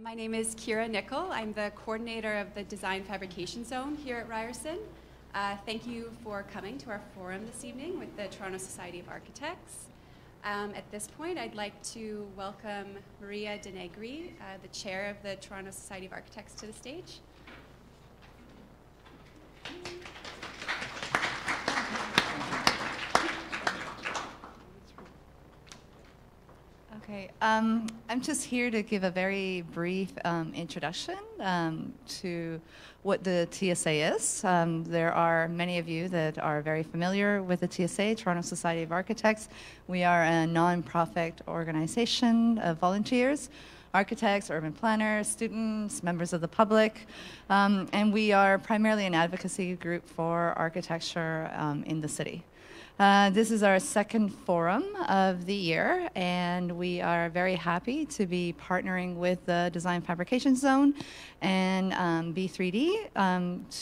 My name is Kira Nickel. I'm the coordinator of the Design Fabrication Zone here at Ryerson. Thank you for coming to our forum this evening with the Toronto Society of Architects. At this point, I'd like to welcome Maria Denegri, the chair of the Toronto Society of Architects, to the stage. Okay, I'm just here to give a very brief introduction to what the TSA is. There are many of you that are very familiar with the TSA, Toronto Society of Architects. We are a non-profit organization of volunteers, architects, urban planners, students, members of the public, and we are primarily an advocacy group for architecture in the city. This is our second forum of the year, and we are very happy to be partnering with the Design Fabrication Zone and B3D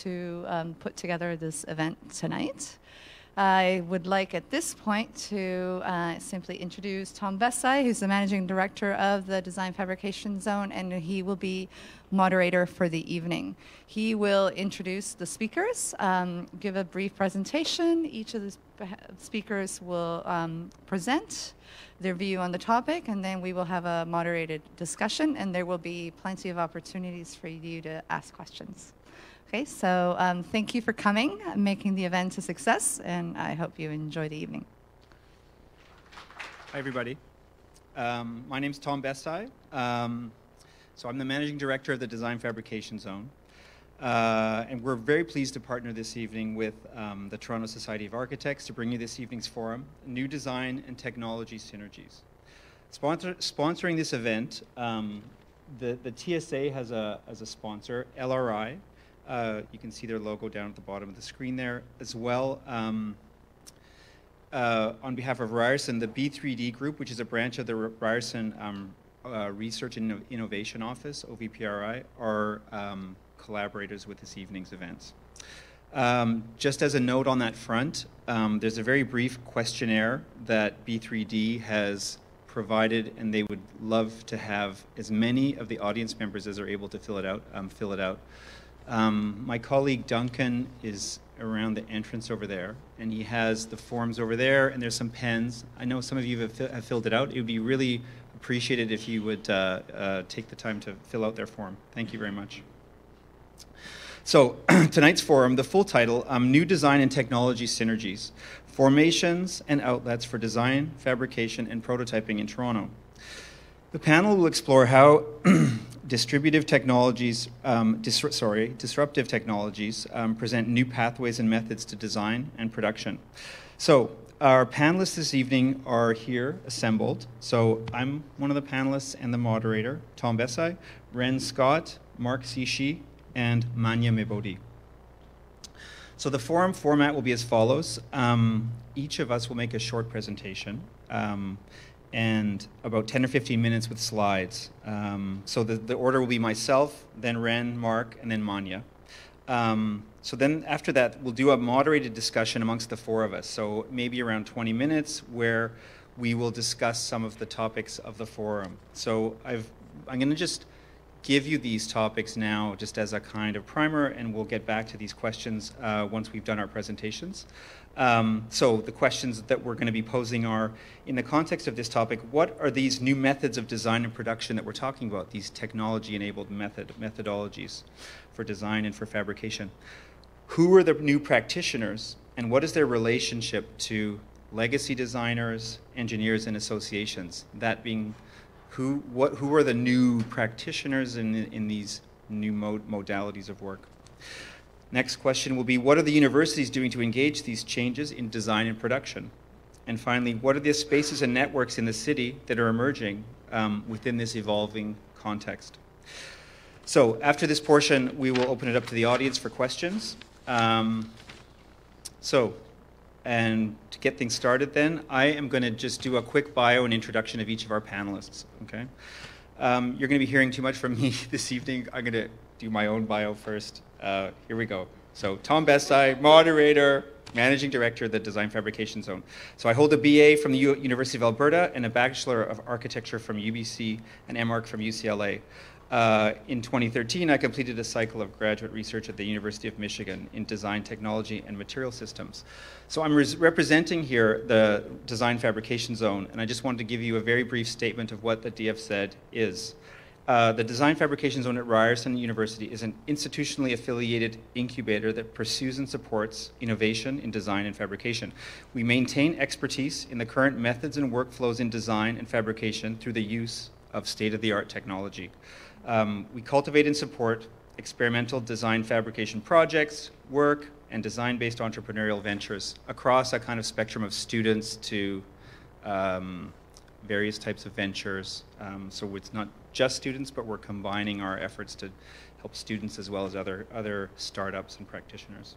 to put together this event tonight. I would like at this point to simply introduce Tom Bessai, who's the Managing Director of the Design Fabrication Zone, and he will be moderator for the evening. He will introduce the speakers, give a brief presentation. Each of the speakers will present their view on the topic, and then we will have a moderated discussion, and there will be plenty of opportunities for you to ask questions. Okay, so thank you for coming, making the event a success, and I hope you enjoy the evening. Hi, everybody. My name's Tom Bessai. So I'm the Managing Director of the Design Fabrication Zone. And we're very pleased to partner this evening with the Toronto Society of Architects to bring you this evening's forum, New Design and Technology Synergies. Sponsoring this event, the TSA has as a sponsor, LRI. You can see their logo down at the bottom of the screen there as well. On behalf of Ryerson, the B3D group, which is a branch of the Ryerson Research and Innovation Office, OVPRI, are collaborators with this evening's events. Just as a note on that front, there's a very brief questionnaire that B3D has provided, and they would love to have as many of the audience members as are able to fill it out. My colleague Duncan is around the entrance over there, and he has the forms over there, and there's some pens. I know some of you have filled it out. It would be really appreciated if you would take the time to fill out their form. Thank you very much. So tonight's forum, the full title, New Design and Technology Synergies, Formations and Outlets for Design, Fabrication, and Prototyping in Toronto. The panel will explore how disruptive technologies present new pathways and methods to design and production. So our panelists this evening are here assembled. So I'm one of the panelists and the moderator, Tom Bessai, Renn Scott, Mark Cichy, and Mania Meibodi. So the forum format will be as follows. Each of us will make a short presentation. And about 10 or 15 minutes with slides. So the order will be myself, then Renn, Mark, and then Mania. So then after that, we'll do a moderated discussion amongst the four of us. So maybe around 20 minutes where we will discuss some of the topics of the forum. So I'm gonna just give you these topics now just as a kind of primer, and we'll get back to these questions once we've done our presentations. So the questions that we're going to be posing are, in the context of this topic, what are these new methods of design and production that we're talking about, these technology-enabled methodologies for design and for fabrication? Who are the new practitioners, and what is their relationship to legacy designers, engineers, and associations? That being, who are the new practitioners in these new modalities of work? Next question will be, what are the universities doing to engage these changes in design and production? And finally, what are the spaces and networks in the city that are emerging within this evolving context? So after this portion, we will open it up to the audience for questions. And to get things started then, I am going to just do a quick bio and introduction of each of our panelists, okay? You're going to be hearing too much from me this evening. I'm going to do my own bio first. Here we go. So Tom Bessai, moderator, managing director of the Design Fabrication Zone. So I hold a BA from the University of Alberta and a Bachelor of Architecture from UBC and MArch from UCLA. In 2013, I completed a cycle of graduate research at the University of Michigan in design technology and material systems. So I'm representing here the Design Fabrication Zone, and I just wanted to give you a very brief statement of what the DFZ is. The Design Fabrication Zone at Ryerson University is an institutionally affiliated incubator that pursues and supports innovation in design and fabrication. We maintain expertise in the current methods and workflows in design and fabrication through the use of state-of-the-art technology. We cultivate and support experimental design fabrication projects, work, and design-based entrepreneurial ventures across a kind of spectrum of students to various types of ventures. So it's not just students, but we're combining our efforts to help students as well as other startups and practitioners.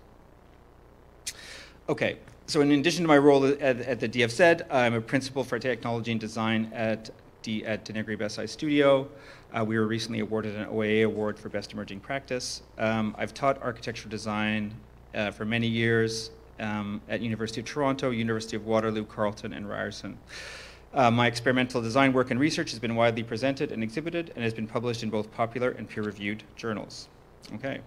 Okay, so in addition to my role at the DFZ, I'm a principal for technology and design at Denegri Bessai Studio. We were recently awarded an OAA award for Best Emerging Practice. I've taught architectural design for many years at University of Toronto, University of Waterloo, Carleton, and Ryerson. My experimental design work and research has been widely presented and exhibited and has been published in both popular and peer-reviewed journals. Okay.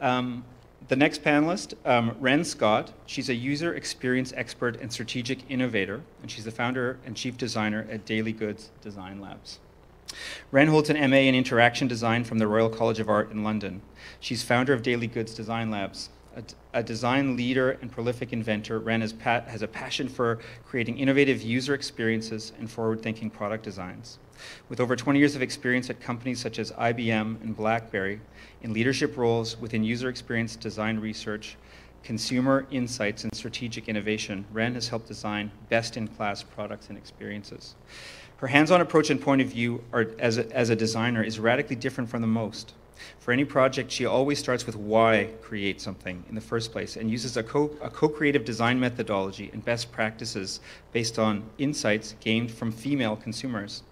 The next panelist, Renn Scott, she's a user experience expert and strategic innovator, and she's the founder and chief designer at Daily Goods Design Labs. Renn holds an MA in Interaction Design from the Royal College of Art in London. She's founder of Daily Goods Design Labs. A design leader and prolific inventor, Renn has a passion for creating innovative user experiences and forward-thinking product designs. With over 20 years of experience at companies such as IBM and BlackBerry, in leadership roles within user experience design research, consumer insights, and strategic innovation, Renn has helped design best-in-class products and experiences. Her hands-on approach and point of view as a designer is radically different from the most. For any project, she always starts with why create something in the first place and uses a co-creative design methodology and best practices based on insights gained from female consumers.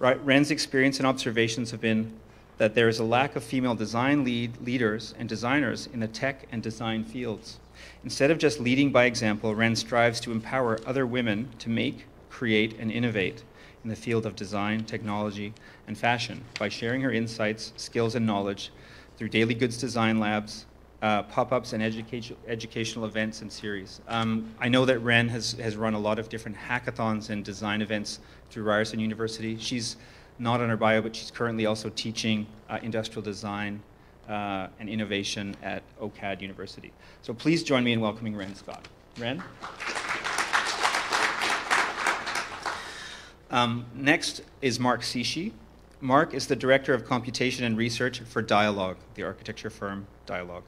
Renn's experience and observations have been that there is a lack of female design leaders and designers in the tech and design fields. Instead of just leading by example, Renn strives to empower other women to make, create, and innovate in the field of design, technology, and fashion by sharing her insights, skills, and knowledge through Daily Goods Design Labs, pop-ups, and educational events and series. I know that Renn has run a lot of different hackathons and design events through Ryerson University. She's not on her bio, but she's currently also teaching industrial design and innovation at OCAD University. So please join me in welcoming Renn Scott. Renn? Next is Mark Cichy. Mark is the Director of Computation and Research for Dialogue, the architecture firm Dialogue.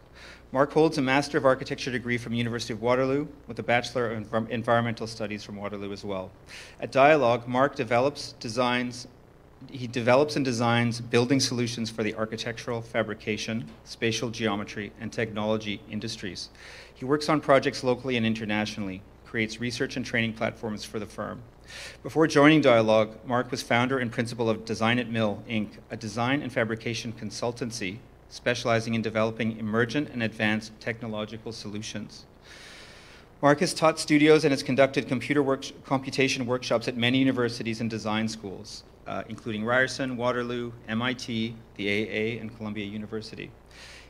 Mark holds a Master of Architecture degree from University of Waterloo with a Bachelor of Environmental Studies from Waterloo as well. At Dialogue, Mark develops and designs building solutions for the architectural, fabrication, spatial geometry, and technology industries. He works on projects locally and internationally, creates research and training platforms for the firm. Before joining Dialogue, Mark was founder and principal of Design at Mill, Inc., a design and fabrication consultancy specializing in developing emergent and advanced technological solutions. Mark has taught studios and has conducted computation workshops at many universities and design schools, including Ryerson, Waterloo, MIT, the AA, and Columbia University.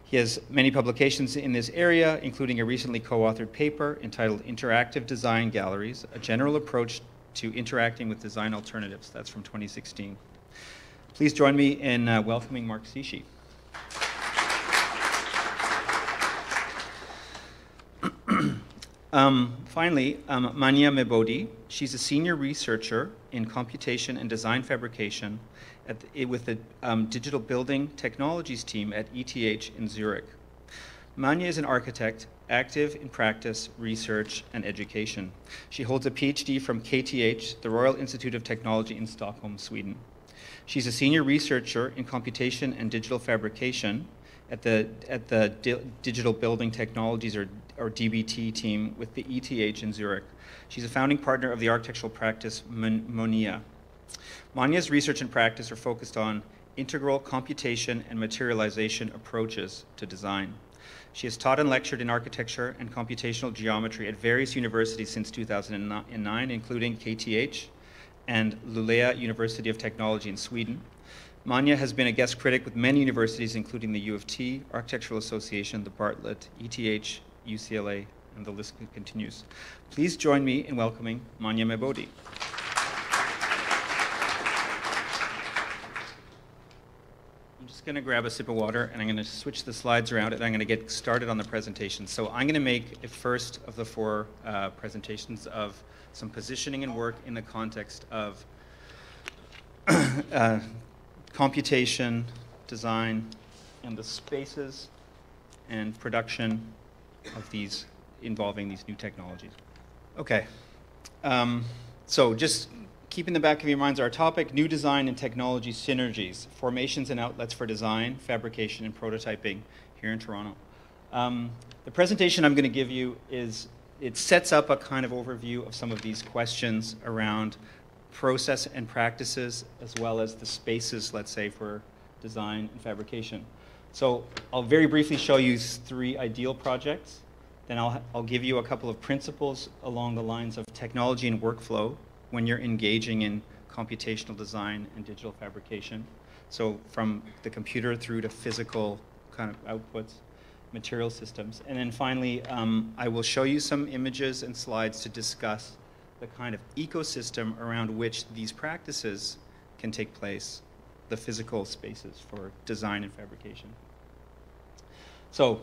He has many publications in this area, including a recently co-authored paper entitled Interactive Design Galleries, a general approach to interacting with design alternatives. That's from 2016. Please join me in welcoming Mark Cichy. Finally, Mania Meibodi. She's a senior researcher in computation and design fabrication with the Digital Building Technologies team at ETH in Zurich. Mania is an architect, active in practice, research, and education. She holds a PhD from KTH, the Royal Institute of Technology in Stockholm, Sweden. She's a senior researcher in computation and digital fabrication at the Digital Building Technologies, or DBT team with the ETH in Zurich. She's a founding partner of the architectural practice Monia. Mania's research and practice are focused on integral computation and materialization approaches to design. She has taught and lectured in architecture and computational geometry at various universities since 2009, including KTH and Luleå University of Technology in Sweden, Mania has been a guest critic with many universities, including the U of T, Architectural Association, the Bartlett, ETH, UCLA, and the list continues. Please join me in welcoming Mania Meibodi. I'm going to grab a sip of water, and I'm going to switch the slides around, and I'm going to get started on the presentation. So I'm going to make the first of the four presentations of some positioning and work in the context of computation, design, and the spaces and production of these involving these new technologies. Okay, so just keep in the back of your minds our topic, new design and technology synergies, formations and outlets for design, fabrication, and prototyping here in Toronto. The presentation I'm going to give you sets up a kind of overview of some of these questions around process and practices, as well as the spaces, let's say, for design and fabrication. So I'll very briefly show you three ideal projects. Then I'll give you a couple of principles along the lines of technology and workflow when you're engaging in computational design and digital fabrication. So from the computer through to physical kind of outputs, material systems. And then finally, I will show you some images and slides to discuss the kind of ecosystem around which these practices can take place, the physical spaces for design and fabrication. So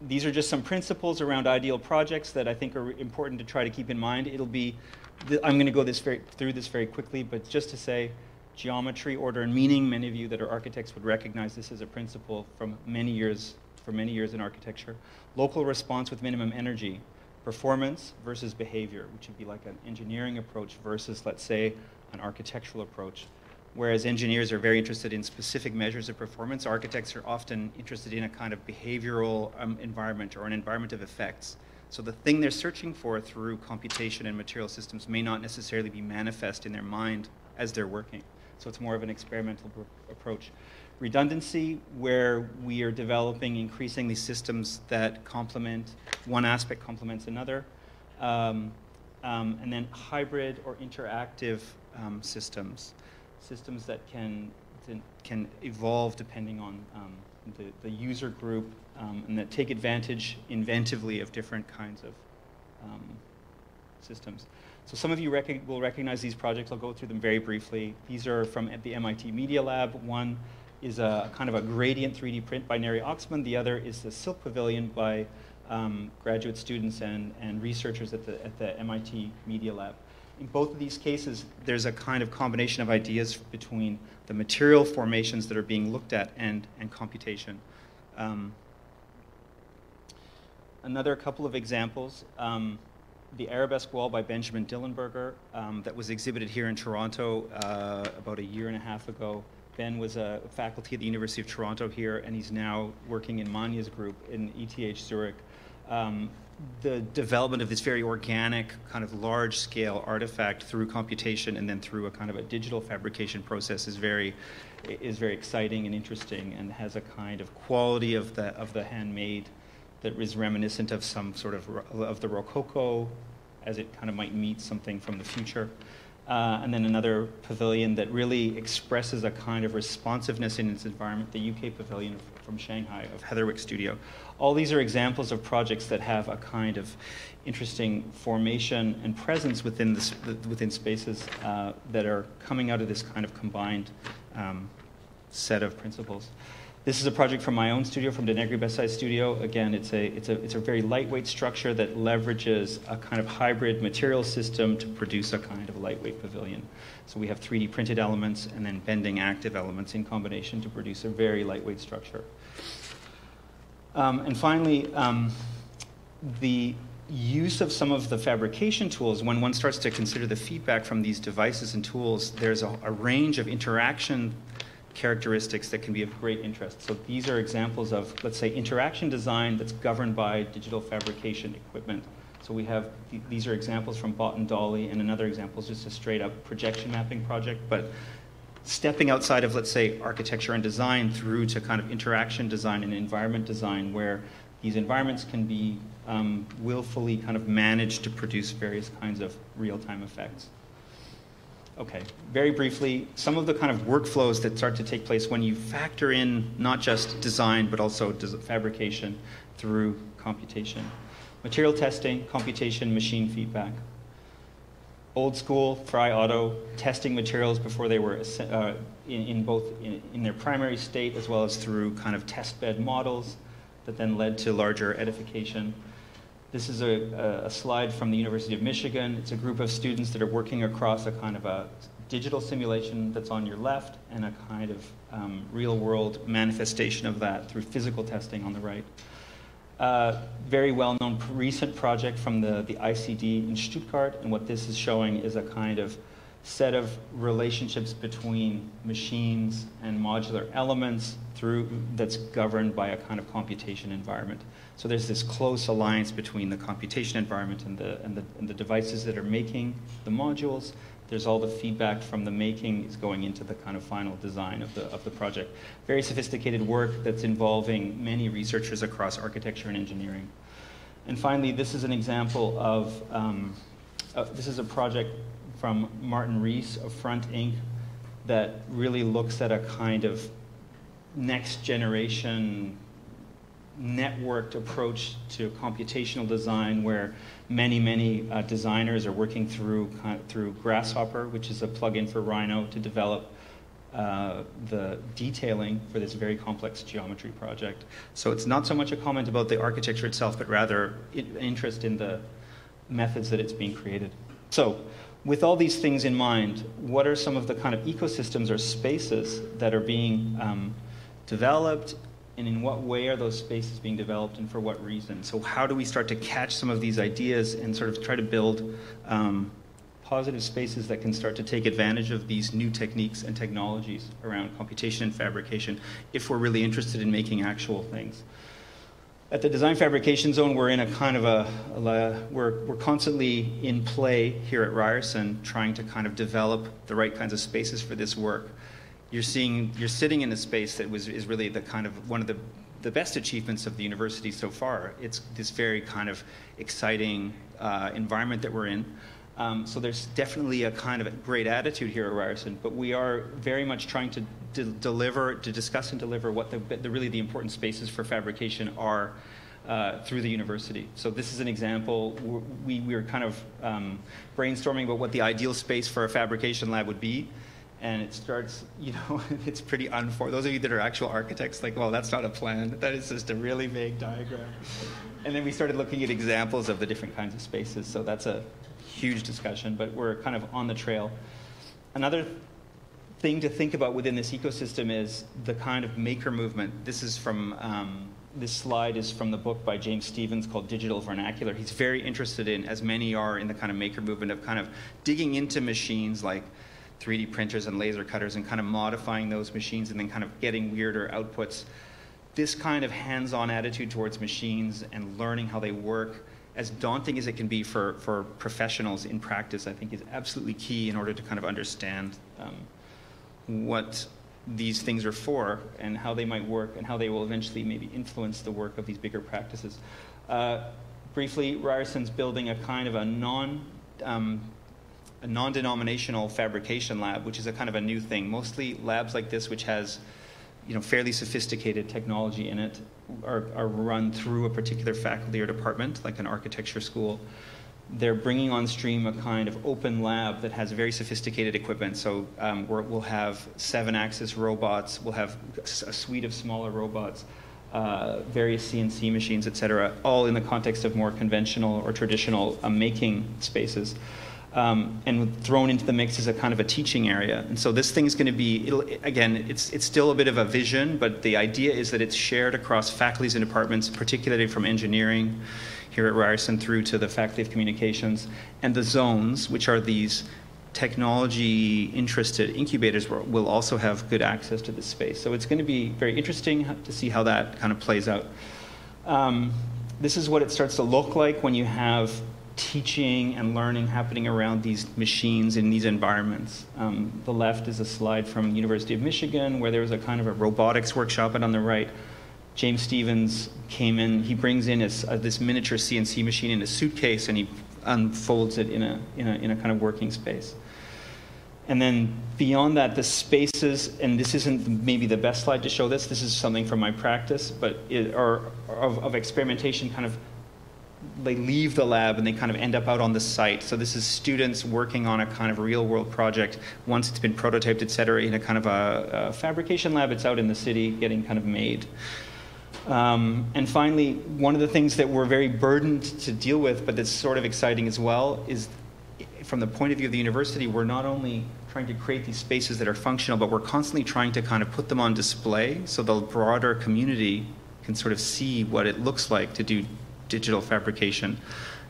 these are just some principles around ideal projects that I think are important to try to keep in mind. I'm going to go through this very quickly, but just to say geometry, order, and meaning. Many of you that are architects would recognize this as a principle for many years in architecture. Local response with minimum energy. Performance versus behavior, which would be like an engineering approach versus, let's say, an architectural approach. Whereas engineers are very interested in specific measures of performance, architects are often interested in a kind of behavioral environment or an environment of effects. So the thing they're searching for through computation and material systems may not necessarily be manifest in their mind as they're working. So it's more of an experimental approach. Redundancy, where we are developing increasingly systems that complement, one aspect complements another. And then hybrid or interactive systems that can evolve depending on the user group, and that take advantage inventively of different kinds of systems. So some of you will recognize these projects. I'll go through them very briefly. These are from the MIT Media Lab. One is a kind of a gradient 3D print by Neri Oxman. The other is the Silk Pavilion by graduate students and researchers at the MIT Media Lab. In both of these cases, there's a kind of combination of ideas between the material formations that are being looked at and computation. Another couple of examples, the Arabesque Wall by Benjamin Dillenberger that was exhibited here in Toronto about a year and a half ago. Ben was a faculty at the University of Toronto here, and he's now working in Mania's group in ETH Zurich. The development of this very organic, kind of large-scale artifact through computation and then through a kind of a digital fabrication process is very exciting and interesting, and has a kind of quality of the handmade that is reminiscent of some sort of the Rococo, as it kind of might meet something from the future. And then another pavilion that really expresses a kind of responsiveness in its environment, the UK pavilion from Shanghai of Heatherwick Studio. All these are examples of projects that have a kind of interesting formation and presence within spaces that are coming out of this kind of combined set of principles. This is a project from my own studio, from Denegri Bessai Studio. Again, it's a very lightweight structure that leverages a kind of hybrid material system to produce a kind of lightweight pavilion. So we have 3D printed elements and then bending active elements in combination to produce a very lightweight structure. And finally, the use of some of the fabrication tools. When one starts to consider the feedback from these devices and tools, there's a range of interaction characteristics that can be of great interest. So these are examples of, let's say, interaction design that's governed by digital fabrication equipment. So we have, these are examples from Bot and Dolly, and another example is just a straight up projection mapping project, but stepping outside of, let's say, architecture and design through to kind of interaction design and environment design, where these environments can be willfully kind of managed to produce various kinds of real-time effects. Okay, very briefly, some of the kind of workflows that start to take place when you factor in not just design, but also fabrication through computation. Material testing, computation, machine feedback. Old school, Fry Auto, testing materials before they were in their primary state, as well as through kind of test bed models that then led to larger edification. This is a slide from the University of Michigan. It's a group of students that are working across a kind of a digital simulation that's on your left and a kind of real-world manifestation of that through physical testing on the right. Very well-known recent project from the ICD in Stuttgart, and what this is showing is a kind of set of relationships between machines and modular elements that's governed by a kind of computation environment. So there's this close alliance between the computation environment and the devices that are making the modules. There's all the feedback from the making is going into the kind of final design of the project. Very sophisticated work that's involving many researchers across architecture and engineering. And finally, this is an example of this is a project from Martin Rees of Front Inc. that really looks at a kind of next generation networked approach to computational design, where many designers are working through Grasshopper, which is a plugin for Rhino, to develop the detailing for this very complex geometry project. So it's not so much a comment about the architecture itself, but rather interest in the methods that it's being created. So, with all these things in mind, what are some of the kind of ecosystems or spaces that are being developed, and in what way are those spaces being developed, and for what reason? So how do we start to catch some of these ideas and sort of try to build positive spaces that can start to take advantage of these new techniques and technologies around computation and fabrication if we're really interested in making actual things? At the Design Fabrication Zone, we're in a kind of we're constantly in play here at Ryerson, trying to kind of develop the right kinds of spaces for this work. You're sitting in a space that is really the kind of one of the best achievements of the university so far. It's this very kind of exciting environment that we're in. So there's definitely a kind of a great attitude here at Ryerson, but we are very much trying to discuss and deliver what the really important spaces for fabrication are through the university. So this is an example. We were kind of brainstorming about what the ideal space for a fabrication lab would be. And it starts, you know, it's pretty unfortunate. Those of you that are actual architects, like, well, that's not a plan. That is just a really vague diagram. And then we started looking at examples of the different kinds of spaces. So that's a huge discussion, but we're kind of on the trail. Another thing to think about within this ecosystem is the kind of maker movement. This is from, this slide is from the book by James Stevens called Digital Vernacular. He's very interested in, as many are, in the kind of maker movement of kind of digging into machines like 3D printers and laser cutters and kind of modifying those machines and then kind of getting weirder outputs. This kind of hands-on attitude towards machines and learning how they work, as daunting as it can be for professionals in practice, I think is absolutely key in order to kind of understand what these things are for and how they might work and how they will eventually maybe influence the work of these bigger practices. Briefly, Ryerson's building a kind of a non-denominational fabrication lab, which is a kind of a new thing. Mostly labs like this, which has, you know, fairly sophisticated technology in it, are run through a particular faculty or department, like an architecture school. They're bringing on stream a kind of open lab that has very sophisticated equipment. So we'll have 7-axis robots, we'll have a suite of smaller robots, various CNC machines, etc., all in the context of more conventional or traditional making spaces. And thrown into the mix is a kind of a teaching area. And so this thing's going to be, again, it's still a bit of a vision, but the idea is that it's shared across faculties and departments, particularly from engineering here at Ryerson through to the Faculty of Communications, and the zones, which are these technology-interested incubators, will also have good access to this space. So it's going to be very interesting to see how that kind of plays out. This is what it starts to look like when you have teaching and learning happening around these machines in these environments. The left is a slide from University of Michigan where there was a kind of a robotics workshop, and on the right, James Stevens came in. He brings in this miniature CNC machine in a suitcase and he unfolds it in a kind of working space. And then beyond that, the spaces, and this isn't maybe the best slide to show this is something from my practice, but of experimentation, kind of, they leave the lab and they kind of end up out on the site. So this is students working on a kind of real world project. Once it's been prototyped, et cetera, in a kind of a fabrication lab, it's out in the city getting kind of made. And finally, one of the things that we're very burdened to deal with, but that's sort of exciting as well, is from the point of view of the university, we're not only trying to create these spaces that are functional, but we're constantly trying to kind of put them on display so the broader community can sort of see what it looks like to do digital fabrication.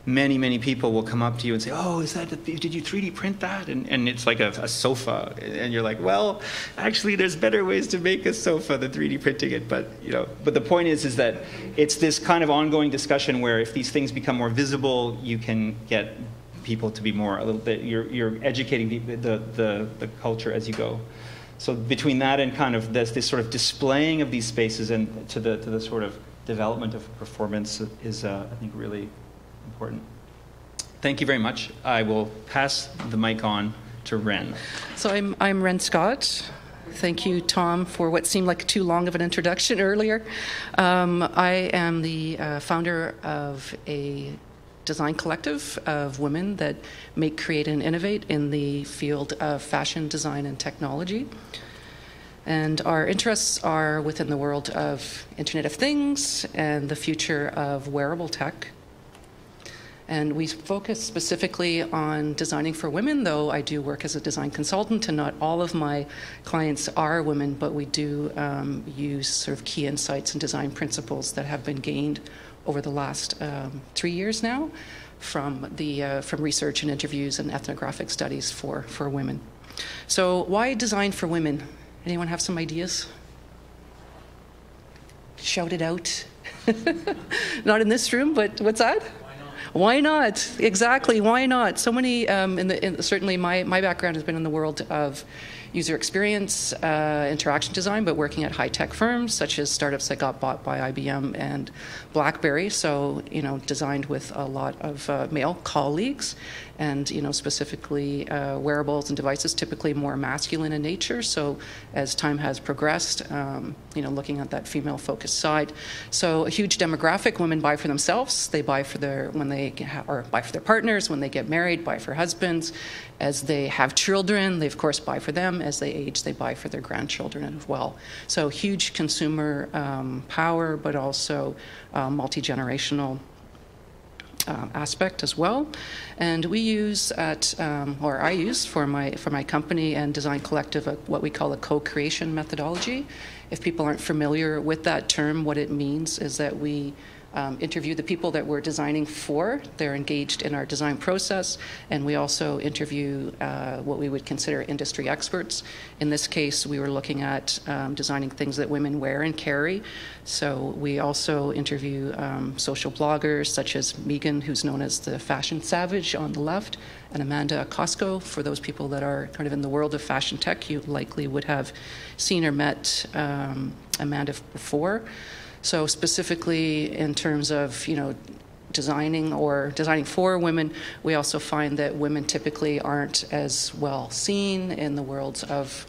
Many, many people will come up to you and say, oh, is that, did you 3D print that? And it's like a sofa. And you're like, well, actually, there's better ways to make a sofa than 3D printing it. But, you know, but the point is that it's this kind of ongoing discussion where if these things become more visible, you can get people to be more, a little bit, you're educating the culture as you go. So between that and kind of this sort of displaying of these spaces and to the sort of development of performance is, I think, really important. Thank you very much. I will pass the mic on to Renn. So I'm Renn Scott. Thank you, Tom, for what seemed like too long of an introduction earlier. I am the founder of a design collective of women that make, create, and innovate in the field of fashion design and technology. And our interests are within the world of Internet of Things and the future of wearable tech. And we focus specifically on designing for women, though I do work as a design consultant, and not all of my clients are women, but we do use sort of key insights and design principles that have been gained over the last 3 years now from research and interviews and ethnographic studies for women. So why design for women? Anyone have some ideas? Shout it out. Not in this room, but what's that? Why not? Exactly, why not? So many, certainly my background has been in the world of user experience, interaction design, but working at high-tech firms, such as startups that got bought by IBM and BlackBerry. So, you know, designed with a lot of male colleagues and, you know, specifically wearables and devices, typically more masculine in nature. So as time has progressed, you know, looking at that female-focused side. So a huge demographic, women buy for themselves. They buy for their, when they, or buy for their partners, when they get married, buy for husbands. As they have children, they of course buy for them. As they age, they buy for their grandchildren as well. So huge consumer power, but also multi-generational aspect as well. And we use at, or I use for my company and design collective, what we call a co-creation methodology. If people aren't familiar with that term, what it means is that we interview the people that we're designing for. They're engaged in our design process, and we also interview what we would consider industry experts. In this case, we were looking at designing things that women wear and carry. So we also interview social bloggers such as Megan, who's known as the fashion savage on the left, and Amanda Costco. For those people that are kind of in the world of fashion tech, you likely would have seen or met Amanda before. So specifically in terms of, you know, designing for women, we also find that women typically aren't as well seen in the worlds of,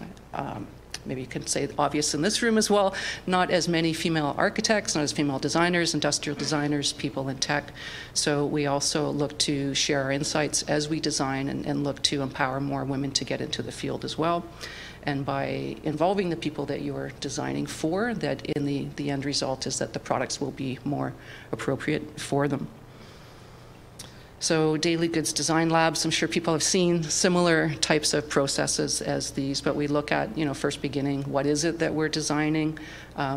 maybe you could say obvious in this room as well, not as many female architects, not as female designers, industrial designers, people in tech. So we also look to share our insights as we design and look to empower more women to get into the field as well. And by involving the people that you are designing for, that in the end result is that the products will be more appropriate for them. So Daily Goods Design Labs, I'm sure people have seen similar types of processes as these, but we look at, you know, first beginning, what is it that we're designing?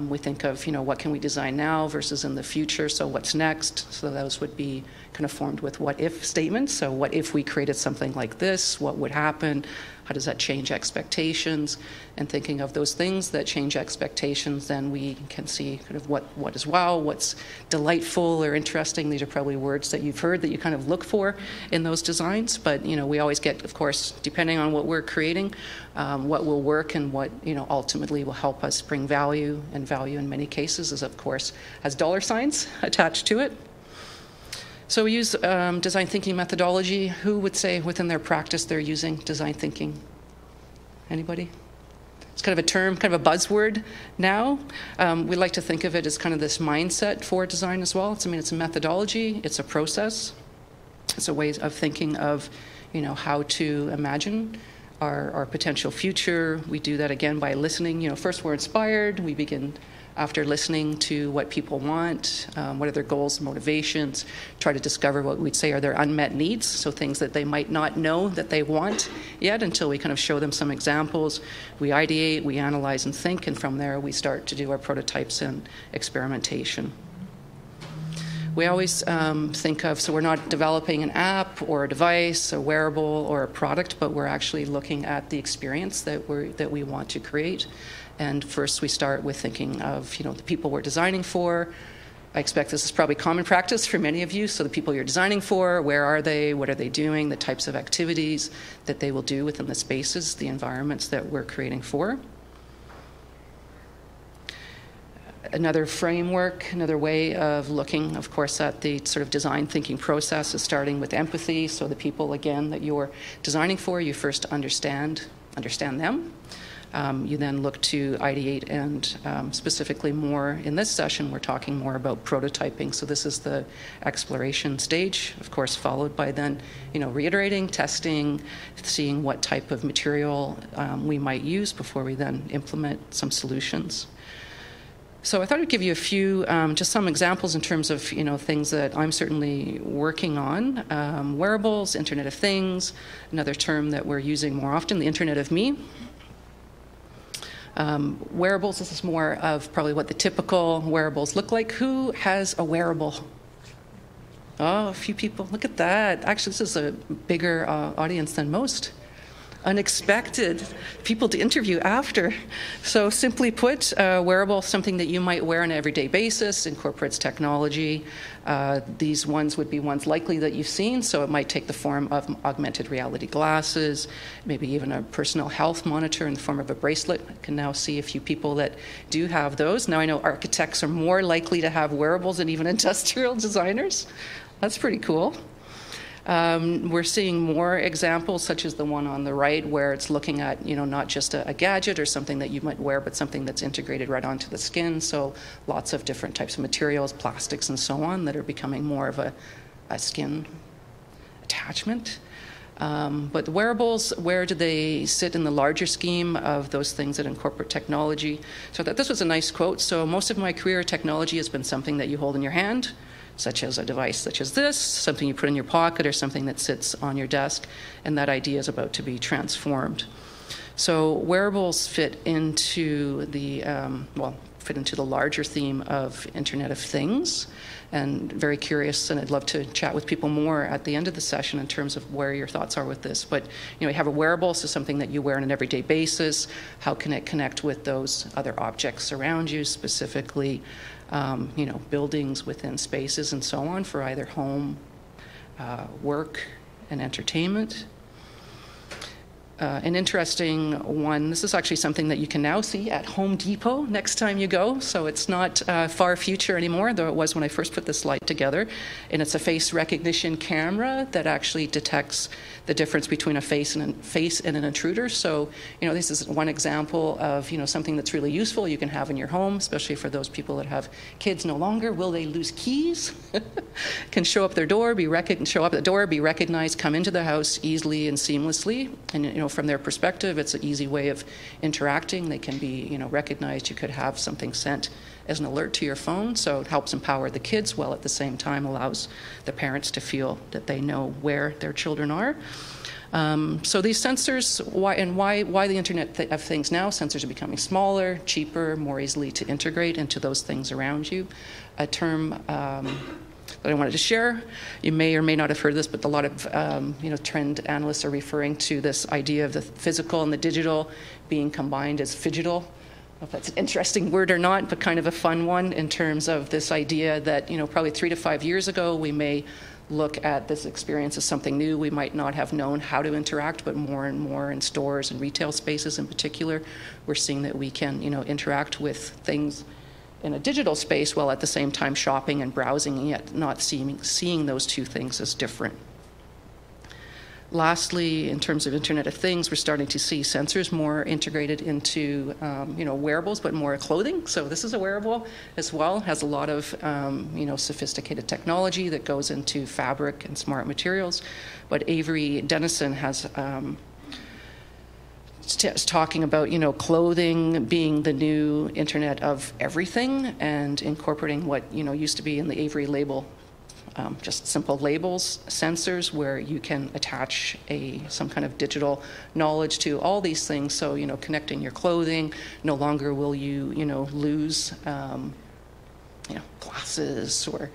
We think of, you know, what can we design now versus in the future, so what's next? So those would be kind of formed with what if statements. So what if we created something like this? What would happen? How does that change expectations? And thinking of those things that change expectations, then we can see kind of what is wow, what's delightful or interesting. These are probably words that you've heard that you kind of look for in those designs. But, you know, we always get, of course, depending on what we're creating, what will work and what, you know, ultimately will help us bring value. And value in many cases is, of course, has dollar signs attached to it. So we use design thinking methodology. Who would say within their practice they're using design thinking? Anybody? It's kind of a term, kind of a buzzword now. We like to think of it as kind of this mindset for design as well. It's, I mean, it's a methodology, it's a process, it's a way of thinking of, you know, how to imagine our potential future. We do that again by listening. You know, first we're inspired. We begin after listening to what people want, what are their goals, motivations, try to discover what we'd say are their unmet needs, so things that they might not know that they want yet until we kind of show them some examples. We ideate, we analyze and think, and from there we start to do our prototypes and experimentation. We always think of, so we're not developing an app or a device, a wearable or a product, but we're actually looking at the experience that we want to create. And first we start with thinking of, you know, the people we're designing for. I expect this is probably common practice for many of you. So the people you're designing for, where are they, what are they doing, the types of activities that they will do within the spaces, the environments that we're creating for. Another framework, another way of looking, of course, at the sort of design thinking process is starting with empathy. So the people, again, that you're designing for, you first understand them. You then look to ideate, and specifically more in this session, we're talking more about prototyping. So this is the exploration stage, of course, followed by then, you know, reiterating, testing, seeing what type of material we might use before we then implement some solutions. So I thought I'd give you a few, just some examples in terms of, you know, things that I'm certainly working on. Wearables, Internet of Things, another term that we're using more often, the Internet of Me. Wearables, this is more of probably what the typical wearables look like. Who has a wearable? Oh, a few people. Look at that. Actually, this is a bigger audience than most. Unexpected people to interview after. So simply put, wearable, something that you might wear on an everyday basis, incorporates technology. These ones would be ones likely that you've seen, so it might take the form of augmented reality glasses, maybe even a personal health monitor in the form of a bracelet. I can now see a few people that do have those. Now I know architects are more likely to have wearables than even industrial designers. That's pretty cool. We're seeing more examples, such as the one on the right, where it's looking at, you know, not just a gadget or something that you might wear, but something that's integrated right onto the skin. So lots of different types of materials, plastics and so on, that are becoming more of a skin attachment. But the wearables, where do they sit in the larger scheme of those things that incorporate technology? So this was a nice quote. So most of my career, technology has been something that you hold in your hand, such as a device such as this, something you put in your pocket, or something that sits on your desk, and that idea is about to be transformed. So wearables fit into the, fit into the larger theme of Internet of Things, and very curious, and I'd love to chat with people more at the end of the session in terms of where your thoughts are with this. But, you know, you have a wearable, so something that you wear on an everyday basis. How can it connect with those other objects around you, specifically, you know, buildings within spaces and so on, for either home, work, and entertainment. An interesting one, this is actually something that you can now see at Home Depot next time you go, so it's not far future anymore, though it was when I first put this slide together. And it's a face recognition camera that actually detects the difference between a face and an intruder. So, you know, this is one example of, you know, something that's really useful you can have in your home, especially for those people that have kids no longer. Will they lose keys? Can show up their door, be recognized, come into the house easily and seamlessly, and, you know, from their perspective, it's an easy way of interacting. They can be, you know, recognized. You could have something sent as an alert to your phone, so it helps empower the kids while at the same time allows the parents to feel that they know where their children are. So these sensors, why the Internet of Things now? Sensors are becoming smaller, cheaper, more easily to integrate into those things around you. A term that I wanted to share. You may or may not have heard this, but a lot of you know, trend analysts are referring to this idea of the physical and the digital being combined as phygital. I don't know if that's an interesting word or not, but kind of a fun one in terms of this idea that, you know, probably 3 to 5 years ago we may look at this experience as something new. We might not have known how to interact, but more and more in stores and retail spaces in particular, we're seeing that we can, you know, interact with things in a digital space while at the same time shopping and browsing, and yet not seeing those two things as different. Lastly, in terms of Internet of Things, we're starting to see sensors more integrated into wearables, but more clothing. So this is a wearable as well. Has a lot of sophisticated technology that goes into fabric and smart materials. But Avery Dennison has talking about clothing being the new Internet of Everything, and incorporating what used to be in the Avery label. Just simple labels, sensors, where you can attach some kind of digital knowledge to all these things. So connecting your clothing, no longer will you lose glasses or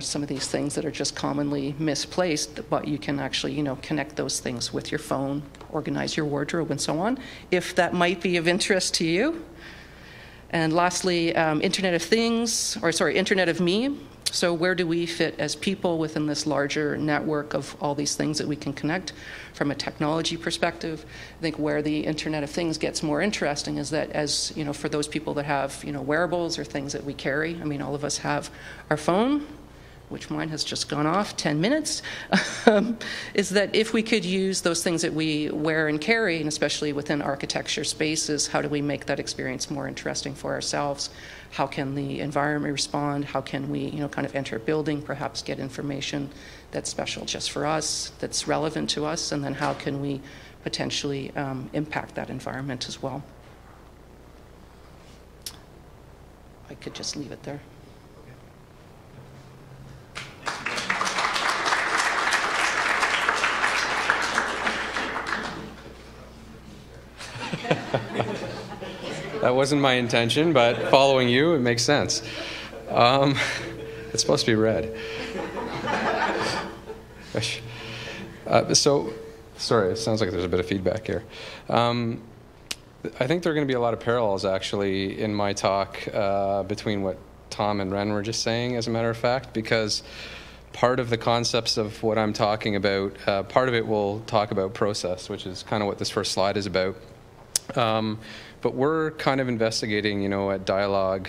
some of these things that are just commonly misplaced, but you can actually connect those things with your phone, organize your wardrobe, and so on, if that might be of interest to you. And lastly, Internet of Me. So where do we fit as people within this larger network of all these things that we can connect from a technology perspective? I think where the Internet of Things gets more interesting is that, as for those people that have wearables or things that we carry, I mean, all of us have our phone, which mine has just gone off 10 minutes, is that if we could use those things that we wear and carry, and especially within architecture spaces, how do we make that experience more interesting for ourselves? How can the environment respond? How can we kind of enter a building, perhaps get information that's special just for us, that's relevant to us, and then how can we potentially impact that environment as well? I could just leave it there. That wasn't my intention, but following you, it makes sense. It's supposed to be red. So, sorry, it sounds like there's a bit of feedback here. I think there are going to be a lot of parallels, actually, in my talk between what Tom and Renn were just saying, as a matter of fact, because part of the concepts of what I'm talking about, part of it will talk about process, which is kind of what this first slide is about. But we're kind of investigating, at Dialogue,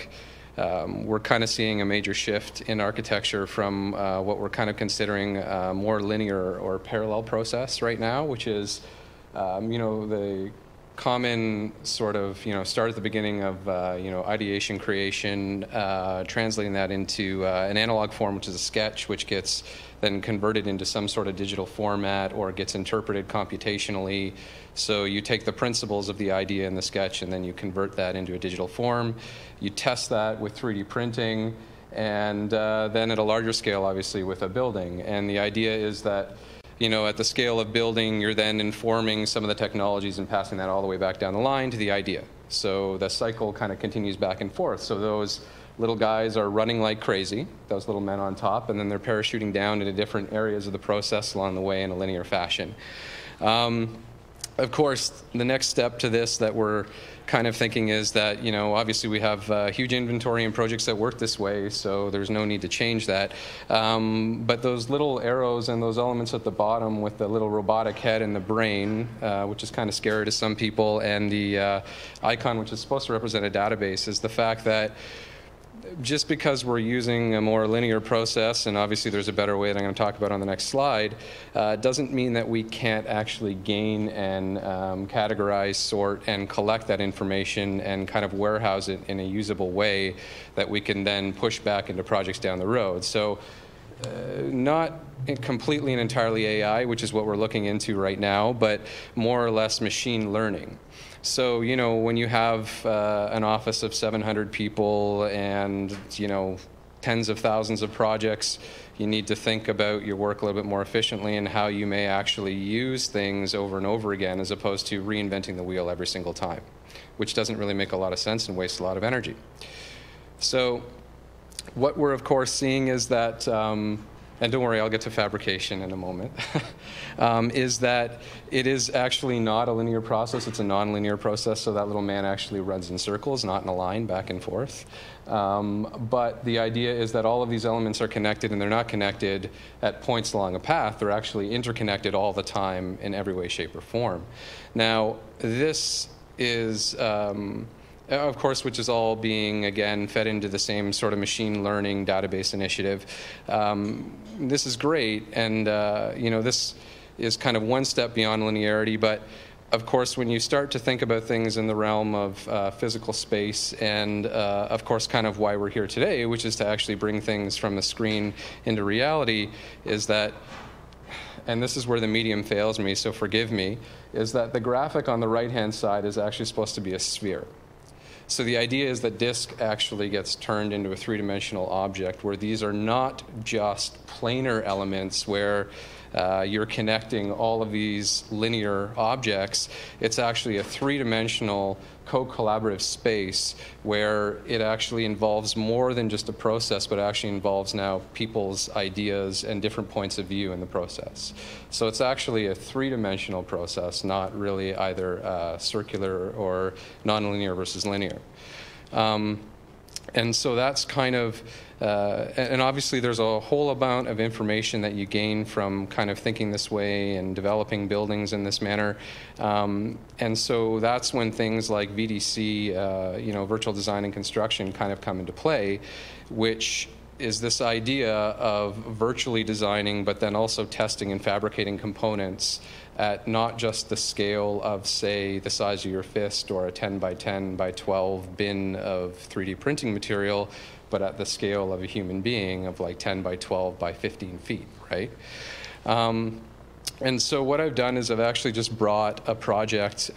we're kind of seeing a major shift in architecture from what we're kind of considering a more linear or parallel process right now, which is, the common sort of, start at the beginning of, ideation, creation, translating that into an analog form, which is a sketch, which gets then converted into some sort of digital format or gets interpreted computationally. So you take the principles of the idea in the sketch and then you convert that into a digital form. You test that with 3D printing, and then at a larger scale, obviously, with a building. And the idea is that at the scale of building, you're then informing some of the technologies and passing that all the way back down the line to the idea. So the cycle kind of continues back and forth. So those little guys are running like crazy, those little men on top, and then they're parachuting down into different areas of the process along the way in a linear fashion. Of course, the next step to this that we're kind of thinking is that, obviously we have a huge inventory in projects that work this way, so there's no need to change that. But those little arrows and those elements at the bottom with the little robotic head and the brain, which is kind of scary to some people, and the icon, which is supposed to represent a database, is the fact that just because we're using a more linear process, and obviously there's a better way that I'm going to talk about on the next slide, doesn't mean that we can't actually gain and categorize, sort, and collect that information and kind of warehouse it in a usable way that we can then push back into projects down the road. So not completely and entirely AI, which is what we're looking into right now, but more or less machine learning. So, when you have an office of 700 people and, tens of thousands of projects, you need to think about your work a little bit more efficiently and how you may actually use things over and over again, as opposed to reinventing the wheel every single time, which doesn't really make a lot of sense and wastes a lot of energy. So what we're, of course, seeing is that, and don't worry, I'll get to fabrication in a moment, is that it is actually not a linear process. It's a nonlinear process, so that little man actually runs in circles, not in a line, back and forth. But the idea is that all of these elements are connected, and they're not connected at points along a path. They're actually interconnected all the time in every way, shape, or form. Now, this is, of course, which is all being, again, fed into the same sort of machine learning database initiative. This is great, and, this is kind of one step beyond linearity. But of course, when you start to think about things in the realm of physical space and, of course, kind of why we're here today, which is to actually bring things from the screen into reality, is that, and this is where the medium fails me, so forgive me, is that the graphic on the right-hand side is actually supposed to be a sphere. So the idea is that disk actually gets turned into a three-dimensional object where these are not just planar elements where you're connecting all of these linear objects. It's actually a three-dimensional co-collaborative space where it actually involves more than just a process, but actually involves now people's ideas and different points of view in the process. So it's actually a three-dimensional process, not really either circular or nonlinear versus linear. And so that's kind of, and obviously there's a whole amount of information that you gain from kind of thinking this way and developing buildings in this manner. And so that's when things like VDC, you know, virtual design and construction kind of come into play, which is this idea of virtually designing, but then also testing and fabricating components at not just the scale of, say, the size of your fist or a 10 by 10 by 12 bin of 3D printing material, but at the scale of a human being of like 10 by 12 by 15 feet, right? And so what I've done is I've actually just brought a project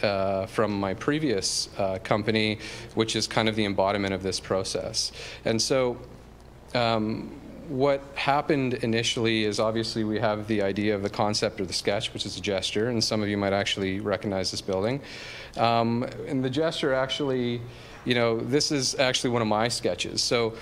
from my previous company, which is kind of the embodiment of this process. And so what happened initially is obviously we have the idea of the concept or the sketch, which is a gesture, and some of you might actually recognize this building. And the gesture actually, you know, this is actually one of my sketches. So,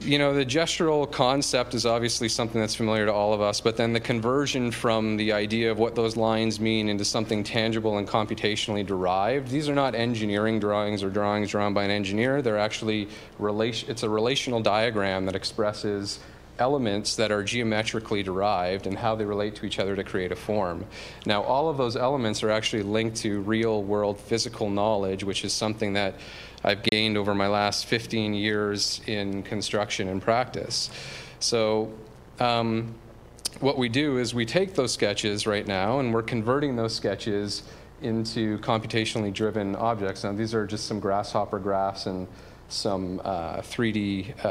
you know, the gestural concept is obviously something that's familiar to all of us, but then the conversion from the idea of what those lines mean into something tangible and computationally derived, these are not engineering drawings or drawings drawn by an engineer. They're actually, it's a relational diagram that expresses elements that are geometrically derived and how they relate to each other to create a form. Now, all of those elements are actually linked to real-world physical knowledge, which is something that I've gained over my last 15 years in construction and practice. So what we do is we take those sketches right now and we're converting those sketches into computationally driven objects. Now, these are just some Grasshopper graphs and some 3D,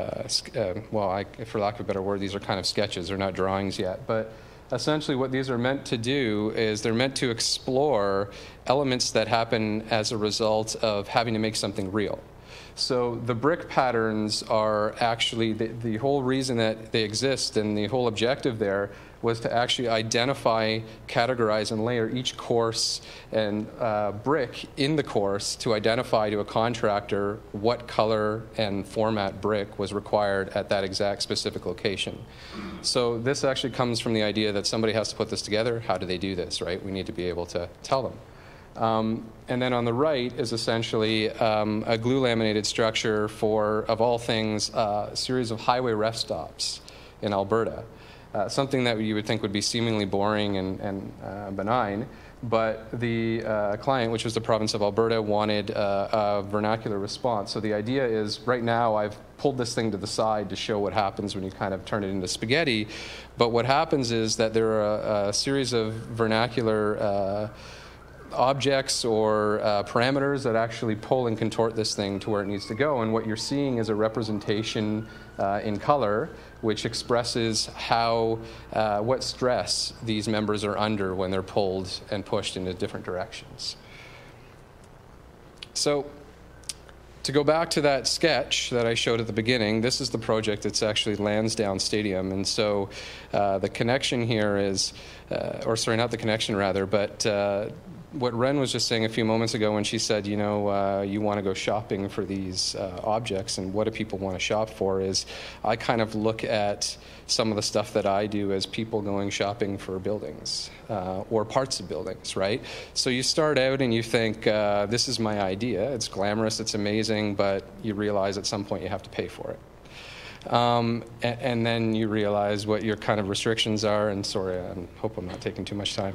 well, for lack of a better word, these are kind of sketches. They're not drawings yet. But essentially what these are meant to do is they're meant to explore elements that happen as a result of having to make something real. So the brick patterns are actually, the whole reason that they exist and the whole objective there was to actually identify, categorize, and layer each course and brick in the course to identify to a contractor what color and format brick was required at that exact specific location. So this actually comes from the idea that somebody has to put this together. How do they do this, right? We need to be able to tell them. And then on the right is essentially a glue laminated structure for, of all things, a series of highway rest stops in Alberta. Something that you would think would be seemingly boring and benign, but the client, which was the province of Alberta, wanted a vernacular response. So the idea is, right now, I've pulled this thing to the side to show what happens when you kind of turn it into spaghetti, but what happens is that there are a series of vernacular objects or parameters that actually pull and contort this thing to where it needs to go, and what you're seeing is a representation in color, which expresses how, what stress these members are under when they're pulled and pushed into different directions. So to go back to that sketch that I showed at the beginning, this is the project. It's actually Lansdowne Stadium. And so the connection here is, or sorry, not the connection rather, but what Renn was just saying a few moments ago when she said, you know, you want to go shopping for these objects and what do people want to shop for is I kind of look at some of the stuff that I do as people going shopping for buildings or parts of buildings, right? So you start out and you think, this is my idea. It's glamorous, it's amazing, but you realize at some point you have to pay for it. And then you realize what your kind of restrictions are, and sorry, I hope I'm not taking too much time.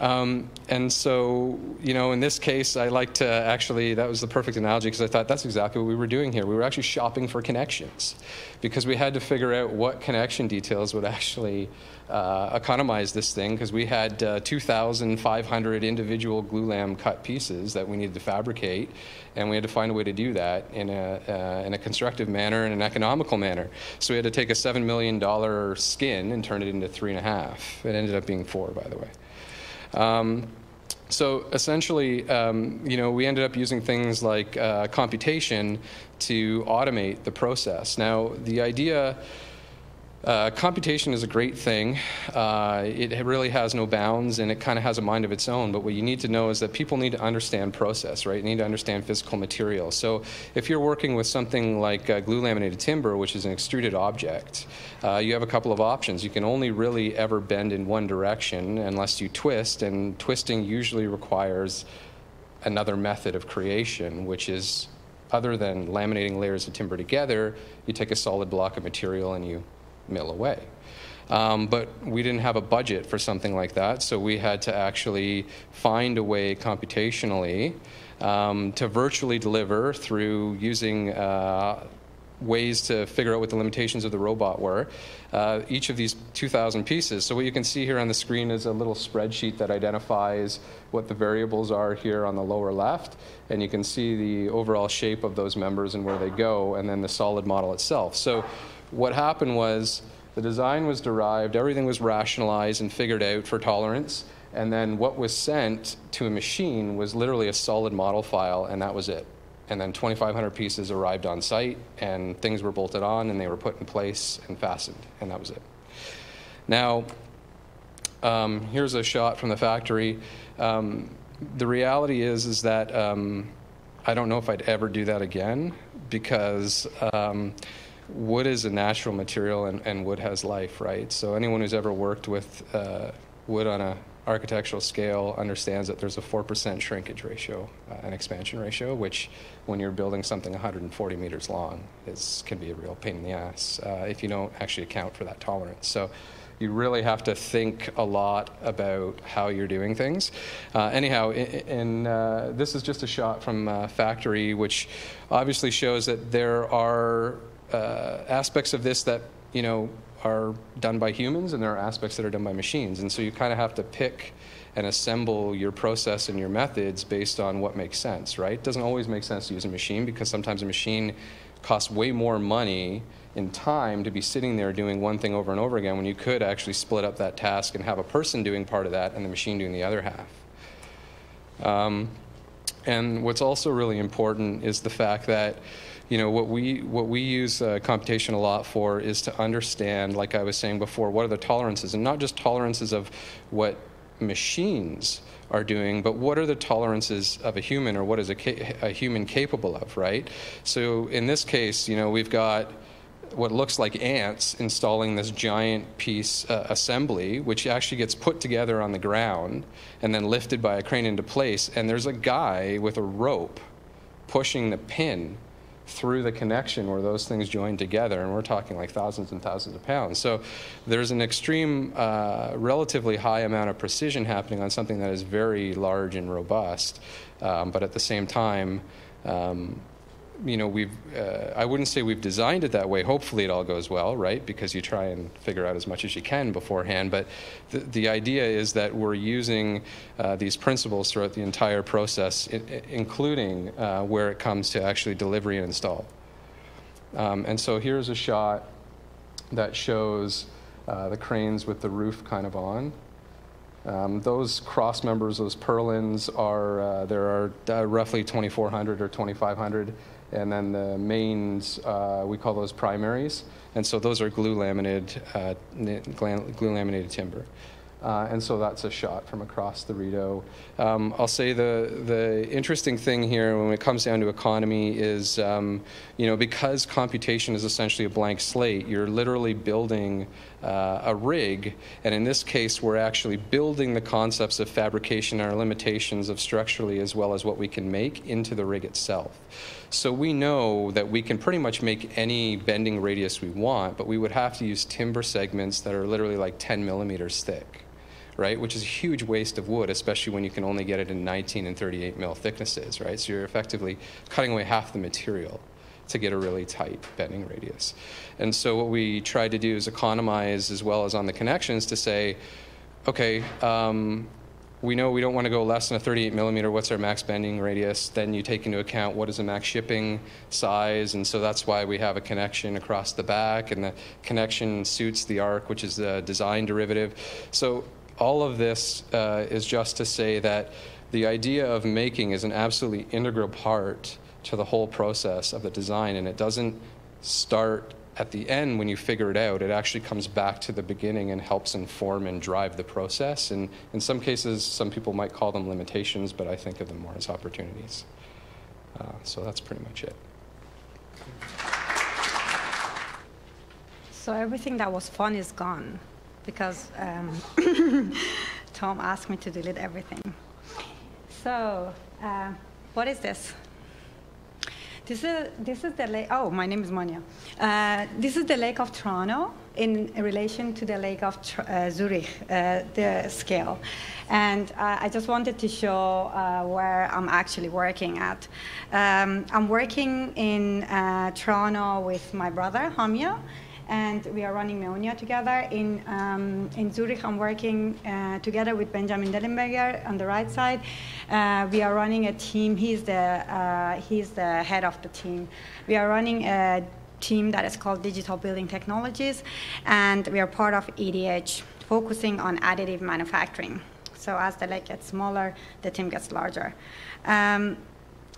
And so, you know, in this case, I like to actually, that was the perfect analogy, because I thought that's exactly what we were doing here. We were actually shopping for connections, because we had to figure out what connection details would actually economize this thing, because we had 2,500 individual glulam cut pieces that we needed to fabricate, and we had to find a way to do that in a constructive manner and an economical manner. So we had to take a $7 million skin and turn it into 3.5. It ended up being 4, by the way. So essentially, you know, we ended up using things like computation to automate the process. Now, the idea, computation is a great thing. It really has no bounds, and it kind of has a mind of its own. But what you need to know is that people need to understand process, right? You need to understand physical material. So if you're working with something like glue laminated timber, which is an extruded object, you have a couple of options. You can only really ever bend in one direction unless you twist, and twisting usually requires another method of creation, which is other than laminating layers of timber together, you take a solid block of material and you mill away. But we didn't have a budget for something like that, so we had to actually find a way computationally to virtually deliver through using ways to figure out what the limitations of the robot were, each of these 2,000 pieces. So what you can see here on the screen is a little spreadsheet that identifies what the variables are here on the lower left, and you can see the overall shape of those members and where they go, and then the solid model itself. So what happened was the design was derived, everything was rationalized and figured out for tolerance, and then what was sent to a machine was literally a solid model file, and that was it. And then 2,500 pieces arrived on site, and things were bolted on, and they were put in place and fastened, and that was it. Now, here's a shot from the factory. The reality is that I don't know if I'd ever do that again, because wood is a natural material, and wood has life, right? So anyone who's ever worked with wood on an architectural scale understands that there's a 4% shrinkage ratio, an expansion ratio, which when you're building something 140 meters long can be a real pain in the ass if you don't actually account for that tolerance. So you really have to think a lot about how you're doing things. Anyhow, this is just a shot from a factory, which obviously shows that there are aspects of this that, you know, are done by humans, and there are aspects that are done by machines. And so you kind of have to pick and assemble your process and your methods based on what makes sense, right? It doesn't always make sense to use a machine, because sometimes a machine costs way more money in time to be sitting there doing one thing over and over again, when you could actually split up that task and have a person doing part of that and the machine doing the other half. And what's also really important is the fact that, you know, what we use computation a lot for is to understand, like I was saying before, what are the tolerances, and not just tolerances of what machines are doing, but what are the tolerances of a human, or what is a human capable of, right? So in this case, you know, we've got what looks like ants installing this giant piece assembly, which actually gets put together on the ground and then lifted by a crane into place, and there's a guy with a rope pushing the pin through the connection where those things join together, and we're talking like thousands and thousands of pounds. So there's an extreme, relatively high amount of precision happening on something that is very large and robust, but at the same time, you know, I wouldn't say we've designed it that way. Hopefully it all goes well, right? Because you try and figure out as much as you can beforehand. But the idea is that we're using these principles throughout the entire process, including where it comes to actually delivery and install. And so here's a shot that shows the cranes with the roof kind of on. Those cross members, those purlins, there are roughly 2,400 or 2,500. And then the mains, we call those primaries. And so those are glue laminated timber. And so that's a shot from across the Rideau. I'll say the interesting thing here when it comes down to economy is, you know, because computation is essentially a blank slate, you're literally building a rig. And in this case, we're actually building the concepts of fabrication and our limitations of structurally as well as what we can make into the rig itself. So we know that we can pretty much make any bending radius we want, but we would have to use timber segments that are literally like 10 millimeters thick. right? Which is a huge waste of wood, especially when you can only get it in 19 and 38 mil thicknesses, right? So you're effectively cutting away half the material to get a really tight bending radius. And so what we tried to do is economize as well as on the connections to say, okay, we know we don't want to go less than a 38 millimeter, what's our max bending radius? Then you take into account what is the max shipping size, and so that's why we have a connection across the back, and the connection suits the arc, which is the design derivative. So all of this is just to say that the idea of making is an absolutely integral part to the whole process of the design, and it doesn't start at the end when you figure it out. It actually comes back to the beginning and helps inform and drive the process. And in some cases, some people might call them limitations, but I think of them more as opportunities. So that's pretty much it. So everything that was fun is gone, because Tom asked me to delete everything. So what is this? This is the lake. Oh, my name is Mania. This is the Lake of Toronto in relation to the Lake of Zurich, the scale. And I just wanted to show where I'm actually working at. I'm working in Toronto with my brother, Hamia, and we are running Mania together. In Zurich, I'm working together with Benjamin Dillenberger on the right side. We are running a team. He's the head of the team. We are running a team that is called Digital Building Technologies, and we are part of ETH, focusing on additive manufacturing. So as the lake gets smaller, the team gets larger.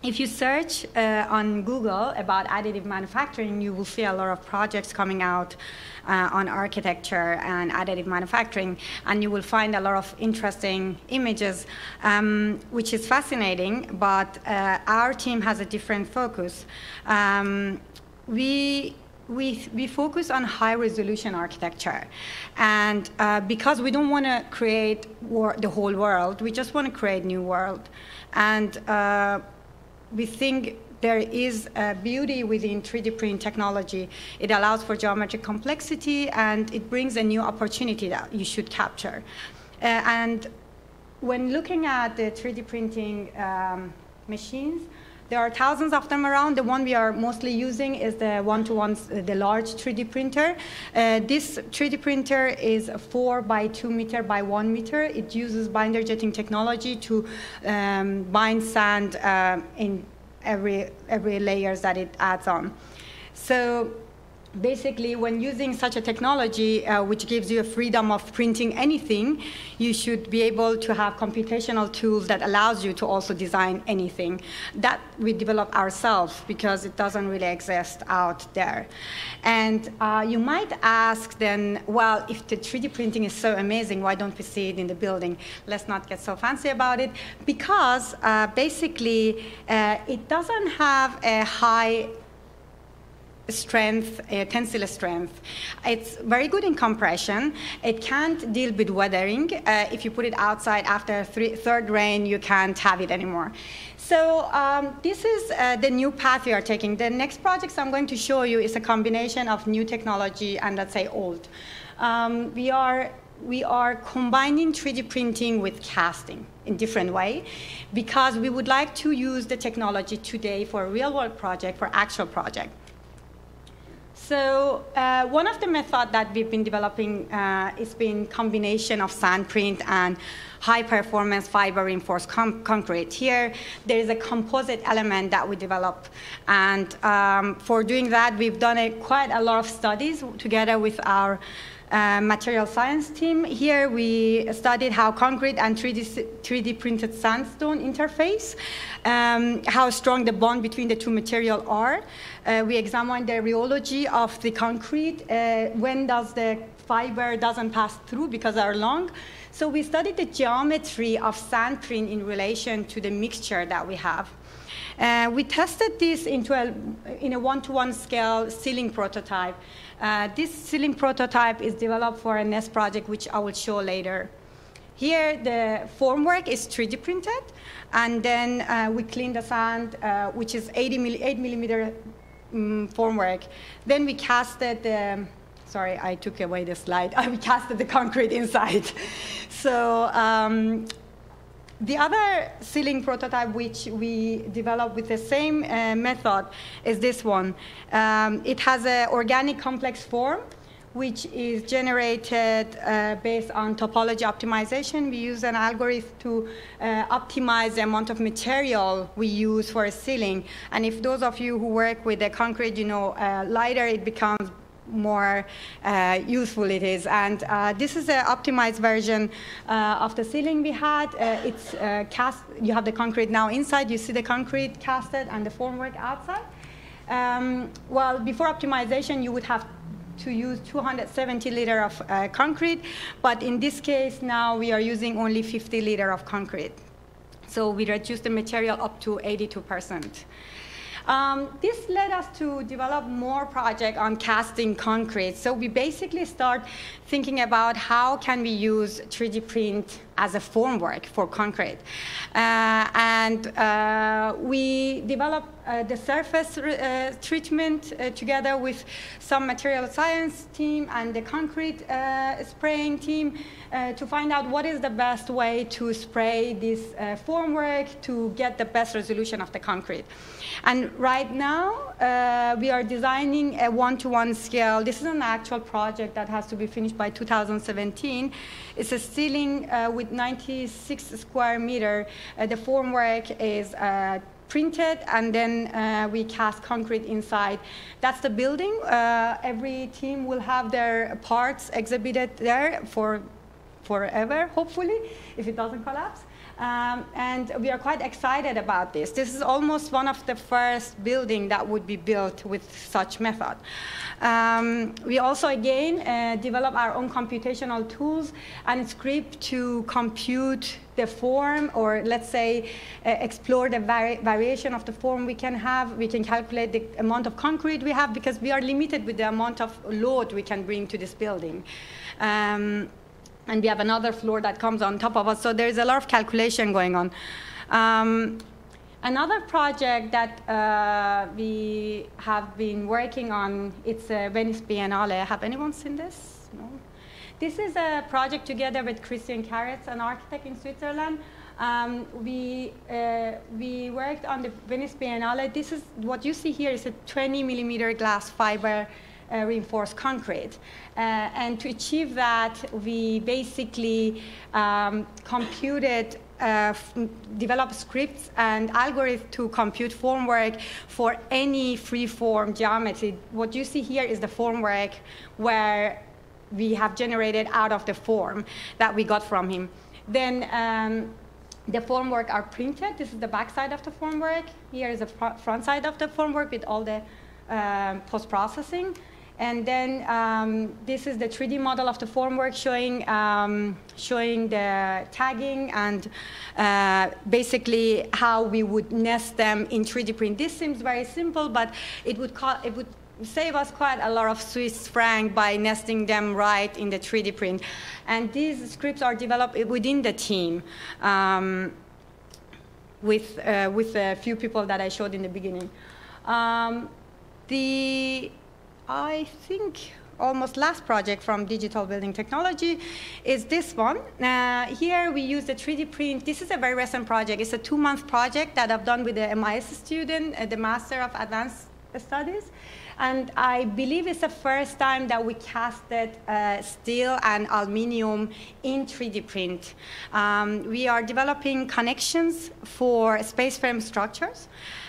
If you search on Google about additive manufacturing, you will see a lot of projects coming out on architecture and additive manufacturing, and you will find a lot of interesting images, which is fascinating, but our team has a different focus. We focus on high-resolution architecture, and because we don't want to create the whole world, we just want to create new world. And we think there is a beauty within 3D print technology. It allows for geometric complexity, and it brings a new opportunity that you should capture. And when looking at the 3D printing machines, there are thousands of them around. The one we are mostly using is the one-to-one, the large 3D printer. This 3D printer is 4 by 2 meter by 1 meter. It uses binder jetting technology to bind sand in every layers that it adds on. So basically, when using such a technology, which gives you a freedom of printing anything, you should be able to have computational tools that allows you to also design anything that we develop ourselves, because it doesn't really exist out there. And you might ask then, well, if the 3D printing is so amazing, why don't we see it in the building? Let's not get so fancy about it, because basically it doesn't have a high strength, tensile strength. It's very good in compression. It can't deal with weathering. If you put it outside after third rain, you can't have it anymore. So this is the new path we are taking. The next projects I'm going to show you is a combination of new technology and, let's say, old. We are combining 3D printing with casting in different way, because we would like to use the technology today for a real-world project, for actual project. So one of the methods that we've been developing has been combination of sand print and high-performance fiber-reinforced concrete. Here, there is a composite element that we develop. And for doing that, we've done quite a lot of studies together with our material science team. Here, we studied how concrete and 3D printed sandstone interface, how strong the bond between the two materials are. We examined the rheology of the concrete, when does the fiber doesn't pass through because they are long. So we studied the geometry of sand print in relation to the mixture that we have. We tested this in a one-to-one scale ceiling prototype. This ceiling prototype is developed for a NEST project, which I will show later. Here, the formwork is 3D printed, and then we clean the sand, which is 8 millimeter formwork. Then we casted the sorry, I took away the slide. I casted the concrete inside. So the other ceiling prototype which we developed with the same method is this one. It has an organic complex form, which is generated based on topology optimization. We use an algorithm to optimize the amount of material we use for a ceiling. And if those of you who work with the concrete, you know, lighter it becomes, more useful it is. And this is an optimized version of the ceiling we had. It's cast, you have the concrete now inside, you see the concrete casted and the formwork outside. Well, before optimization, you would have to use 270 liter of concrete, but in this case now we are using only 50 liter of concrete. So we reduce the material up to 82%. This led us to develop more projects on casting concrete. So we basically start thinking about how can we use 3D print as a formwork for concrete. We developed the surface treatment together with some material science team and the concrete spraying team to find out what is the best way to spray this formwork to get the best resolution of the concrete. And right now, we are designing a one-to-one scale. This is an actual project that has to be finished by 2017. It's a ceiling with 96 square meter. The formwork is printed, and then we cast concrete inside. That's the building. Every team will have their parts exhibited there for forever, hopefully, if it doesn't collapse. And we are quite excited about this. This is almost one of the first buildings that would be built with such method. We also, again, develop our own computational tools and script to compute the form, or let's say explore the variation of the form we can have. We can calculate the amount of concrete we have because we are limited with the amount of load we can bring to this building. And we have another floor that comes on top of us. So there's a lot of calculation going on. Another project that we have been working on, it's Venice Biennale. Have anyone seen this? No? This is a project together with Christian Karetz, an architect in Switzerland. We worked on the Venice Biennale. This is what you see here is a 20 millimeter glass fiber reinforced concrete. And to achieve that, we basically computed, developed scripts and algorithms to compute formwork for any free-form geometry. What you see here is the formwork where we have generated out of the form that we got from him. Then the formwork are printed. This is the back side of the formwork. Here is the front side of the formwork with all the post-processing. And then this is the 3D model of the formwork showing, showing the tagging and basically how we would nest them in 3D print. This seems very simple, but it would save us quite a lot of Swiss franc by nesting them right in the 3D print. And these scripts are developed within the team with a few people that I showed in the beginning. I think almost last project from Digital Building Technology is this one. Here we use the 3D print. This is a very recent project. It's a 2-month project that I've done with the MIS student, the Master of Advanced Studies. And I believe it's the first time that we casted steel and aluminium in 3D print. We are developing connections for space frame structures.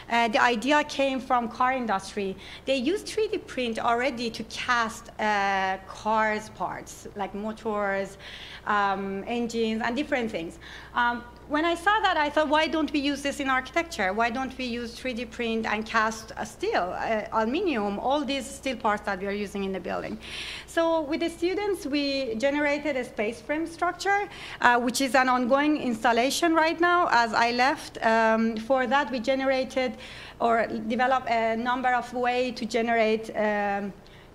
The idea came from car industry. They use 3D print already to cast cars parts, like motors, engines, and different things. When I saw that, I thought, why don't we use this in architecture? Why don't we use 3D print and cast steel, aluminium, all these steel parts that we are using in the building? So with the students, we generated a space frame structure, which is an ongoing installation right now as I left. For that, we generated or developed a number of ways to generate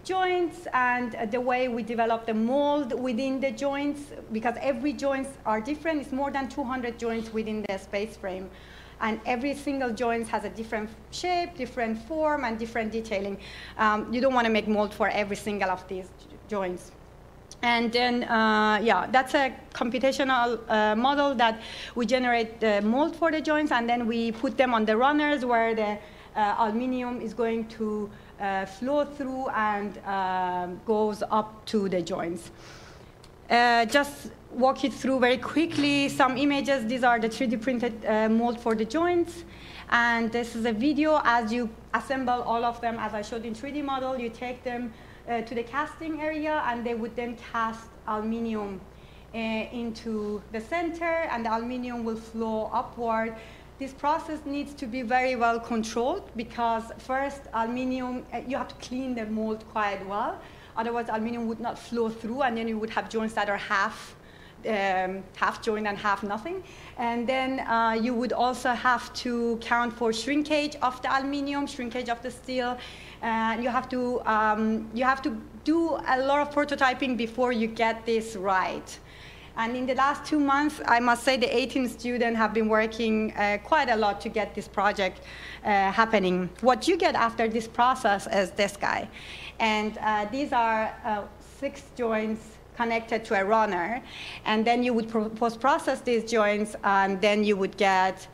joints and the way we develop the mold within the joints, because every joints are different. It's more than 200 joints within the space frame. And every single joint has a different shape, different form, and different detailing. You don't want to make mold for every single of these joins. And then, yeah, that's a computational model that we generate the mold for the joints, and then we put them on the runners where the aluminum is going to flow through and goes up to the joints. Just walk you through very quickly some images. These are the 3D printed mold for the joints. And this is a video. As you assemble all of them, as I showed in 3D model, you take them to the casting area, and they would then cast aluminum into the center, and the aluminum will flow upward. This process needs to be very well controlled because first, aluminum, you have to clean the mold quite well. Otherwise, aluminum would not flow through, and then you would have joints that are half joint and half nothing. And then you would also have to count for shrinkage of the aluminum, shrinkage of the steel. You have to do a lot of prototyping before you get this right. And in the last 2 months, I must say the 18 students have been working quite a lot to get this project happening. What you get after this process is this guy. And these are 6 joints connected to a runner. And then you would post-process these joints, and then you would get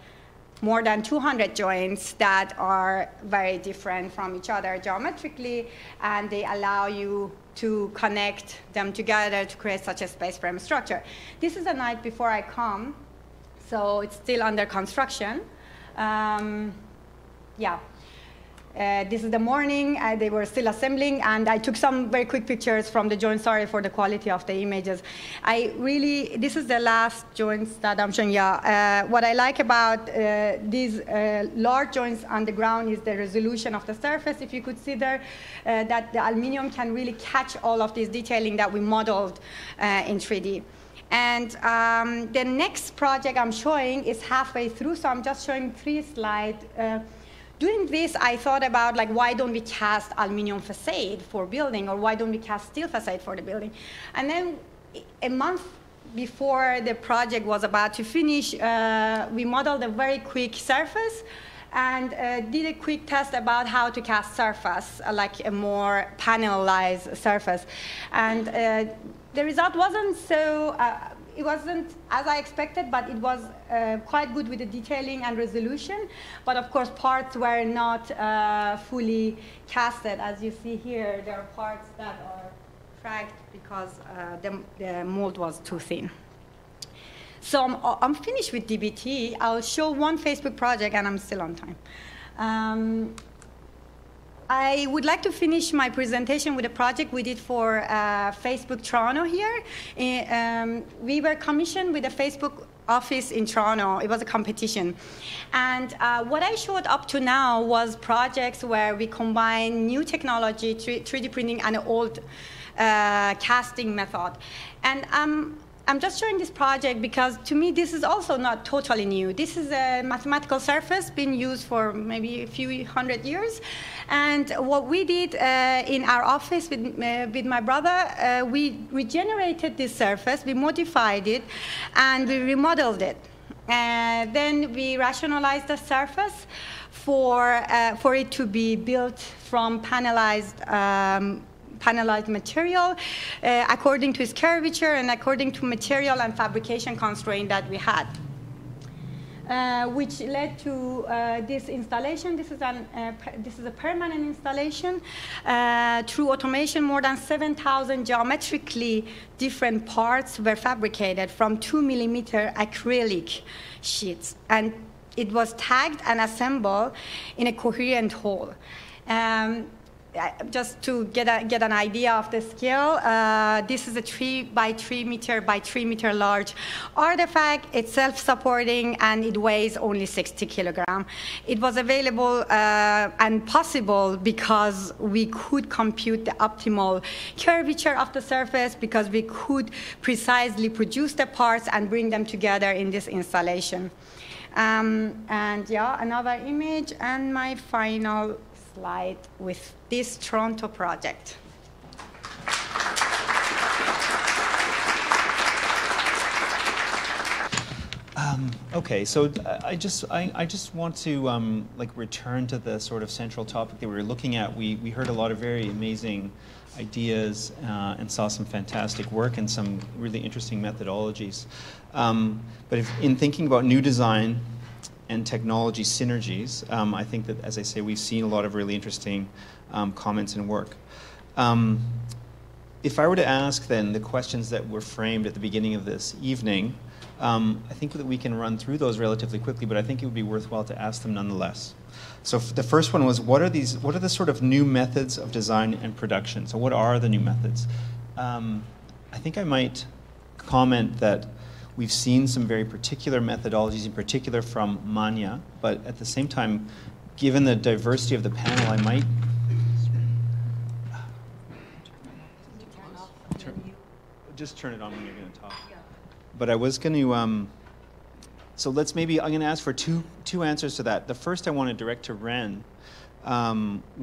more than 200 joints that are very different from each other geometrically, and they allow you to connect them together to create such a space frame structure. This is the night before I come, so it's still under construction. Yeah. This is the morning, they were still assembling, and I took some very quick pictures from the joints. Sorry for the quality of the images. This is the last joints that I'm showing you. What I like about these large joints on the ground is the resolution of the surface. If you could see there that the aluminum can really catch all of this detailing that we modeled in 3D. And the next project I'm showing is halfway through, so I'm just showing 3 slides. Doing this, I thought about, like, why don't we cast aluminum facade for building, or why don't we cast steel facade for the building? And then a month before the project was about to finish, we modeled a very quick surface and did a quick test about how to cast surface, like a more panelized surface. And the result wasn't so... It wasn't as I expected, but it was quite good with the detailing and resolution. But of course, parts were not fully casted. As you see here, there are parts that are cracked because the mold was too thin. So I'm finished with DBT. I'll show one Facebook project, and I'm still on time. I would like to finish my presentation with a project we did for Facebook Toronto here. We were commissioned with a Facebook office in Toronto. It was a competition. And what I showed up to now was projects where we combine new technology, 3D printing, and an old casting method. And I'm just showing this project because, to me, this is also not totally new. This is a mathematical surface being used for maybe a few hundred years. And what we did in our office with my brother, we regenerated this surface, we modified it, and we remodeled it. Then we rationalized the surface for it to be built from panelized material according to its curvature and according to material and fabrication constraint that we had, which led to this installation. This is a permanent installation. Through automation, more than 7,000 geometrically different parts were fabricated from 2mm acrylic sheets, and it was tagged and assembled in a coherent whole. Just to get an idea of the scale, this is a 3 by 3 meter by 3 meter large artifact. It's self-supporting, and it weighs only 60 kilograms. It was available and possible because we could compute the optimal curvature of the surface, because we could precisely produce the parts and bring them together in this installation. And yeah, another image and my final slide with this Toronto project. Okay, so I just want to like return to the sort of central topic that we were looking at. We heard a lot of very amazing ideas and saw some fantastic work and some really interesting methodologies. But in thinking about new design and technology synergies, I think that, as I say, we've seen a lot of really interesting comments and work. If I were to ask then the questions that were framed at the beginning of this evening, I think that we can run through those relatively quickly, but I think it would be worthwhile to ask them nonetheless. So the first one was, what are the sort of new methods of design and production? So what are the new methods? I think I might comment that we've seen some very particular methodologies, in particular from Mania, but at the same time, given the diversity of the panel, I might... Just turn it on when you're going to talk. But I was going to, so let's maybe, I'm going to ask for two answers to that. The first I want to direct to Renn,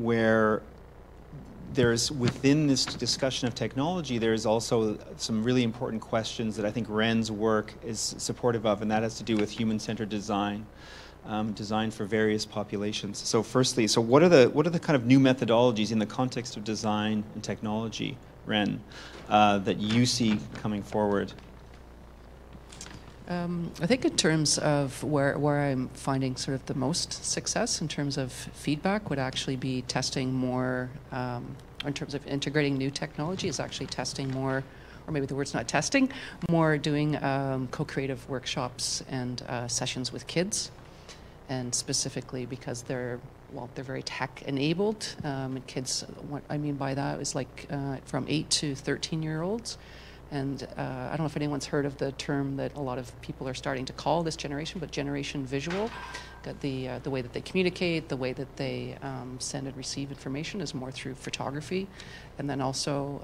where there's, within this discussion of technology, there's also some really important questions that I think Renn's work is supportive of, and that has to do with human-centered design, design for various populations. So firstly, so what are the kind of new methodologies in the context of design and technology, Renn, that you see coming forward? I think in terms of where I'm finding sort of the most success in terms of feedback would actually be testing more, in terms of integrating new technology, is actually testing more, or maybe the word's not testing, more doing co-creative workshops and sessions with kids, and specifically because they're very tech-enabled, and kids, what I mean by that is like from 8 to 13-year-olds. And I don't know if anyone's heard of the term that a lot of people are starting to call this generation, but generation visual. That the way that they communicate, the way that they send and receive information is more through photography. And then also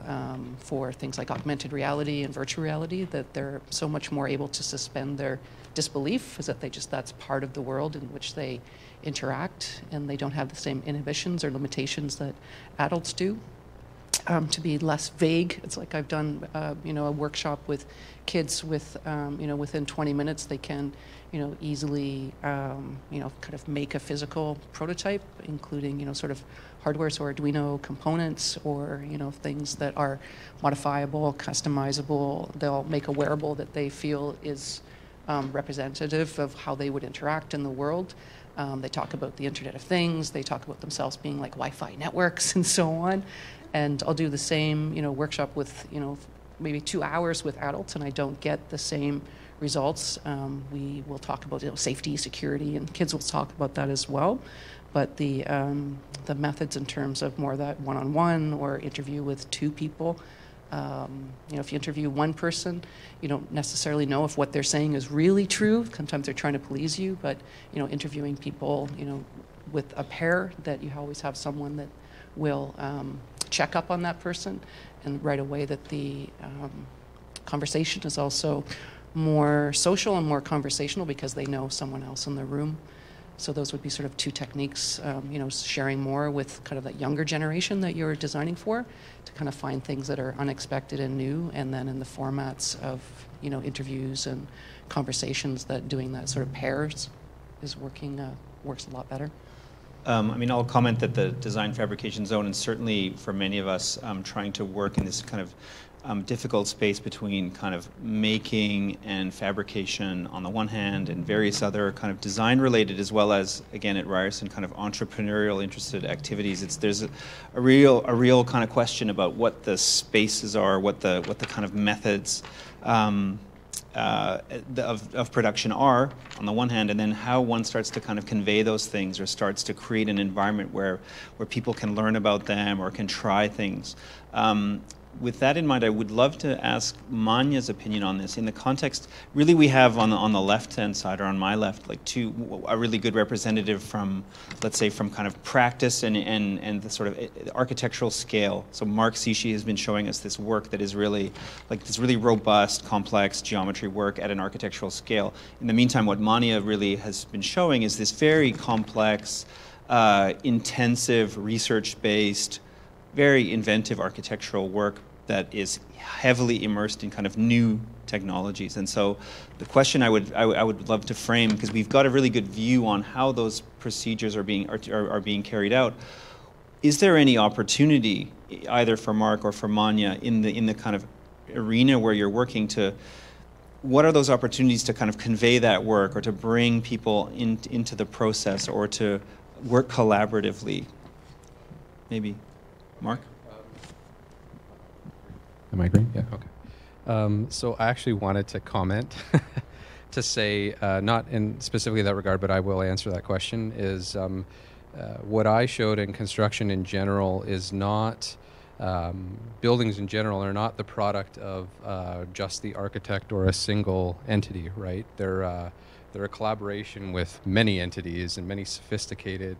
for things like augmented reality and virtual reality, that they're so much more able to suspend their disbelief, is that they just, that's part of the world in which they interact, and they don't have the same inhibitions or limitations that adults do. To be less vague, it's like I've done, a workshop with kids with, within 20 minutes they can, easily, kind of make a physical prototype, including, sort of hardware, so Arduino components, or, things that are modifiable, customizable. They'll make a wearable that they feel is representative of how they would interact in the world. They talk about the Internet of Things. They talk about themselves being like Wi-Fi networks and so on. And I'll do the same, workshop with, maybe 2 hours with adults, and I don't get the same results. We will talk about, safety, security, and kids will talk about that as well. But the methods in terms of more that one-on-one or interview with two people, if you interview one person, you don't necessarily know if what they're saying is really true. Sometimes they're trying to please you, but, interviewing people, with a pair, that you always have someone that will check up on that person, and right away that the conversation is also more social and more conversational because they know someone else in the room. So those would be sort of two techniques, sharing more with kind of that younger generation that you're designing for, to kind of find things that are unexpected and new, and then in the formats of, interviews and conversations, that doing that sort of pairs is works a lot better. I'll comment that the Design Fabrication Zone, and certainly for many of us trying to work in this kind of difficult space between kind of making and fabrication on the one hand, and various other kind of design related, as well as, again, at Ryerson, kind of entrepreneurial interested activities, there's a real kind of question about what the spaces are, what the kind of methods of production are on the one hand, and then how one starts to kind of convey those things, or starts to create an environment where people can learn about them or can try things. With that in mind, I would love to ask Mania's opinion on this. In the context, really, we have on the left-hand side, or on my left, like a really good representative from, let's say, from kind of practice and the sort of architectural scale. So Mark Cichy has been showing us this work that is really, like this really robust, complex geometry work at an architectural scale. In the meantime, what Mania really has been showing is this very complex, intensive, research-based, very inventive architectural work that is heavily immersed in kind of new technologies. And so the question I would love to frame, because we've got a really good view on how those procedures are being carried out. Is there any opportunity either for Mark or for Mania in the kind of arena where you're working to, what are those opportunities to kind of convey that work or to bring people into the process or to work collaboratively? Maybe Mark? Am I green? Yeah, okay. So I actually wanted to comment to say, not in specifically that regard, but I will answer that question, is what I showed in construction in general is not, buildings in general are not the product of just the architect or a single entity, right? They're a collaboration with many entities and many sophisticated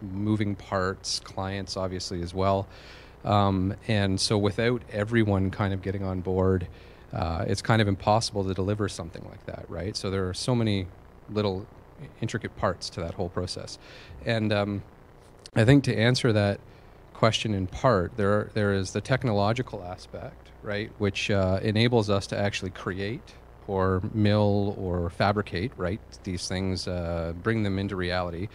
moving parts, clients obviously as well. And so without everyone kind of getting on board, it's kind of impossible to deliver something like that, right? So there are so many little intricate parts to that whole process. And I think to answer that question in part, there is the technological aspect, right? Which enables us to actually create or mill or fabricate, right? These things, bring them into reality.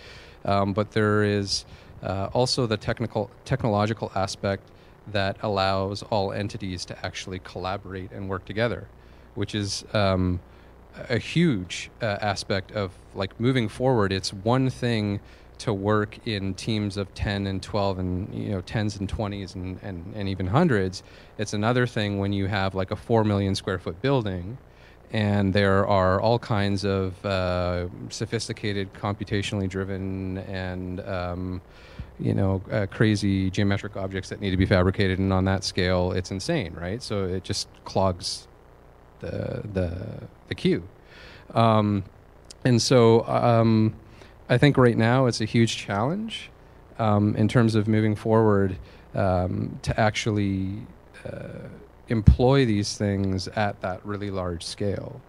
But there is also the technological aspect that allows all entities to actually collaborate and work together, which is a huge aspect of, like, moving forward. It's one thing to work in teams of 10 and 12 and, you know, 10s and 20s and even 100s. It's another thing when you have like a 4 million square foot building and there are all kinds of sophisticated, computationally driven and, you know, crazy geometric objects that need to be fabricated. And on that scale, it's insane, right? So it just clogs the queue. And so I think right now it's a huge challenge in terms of moving forward to actually employ these things at that really large scale.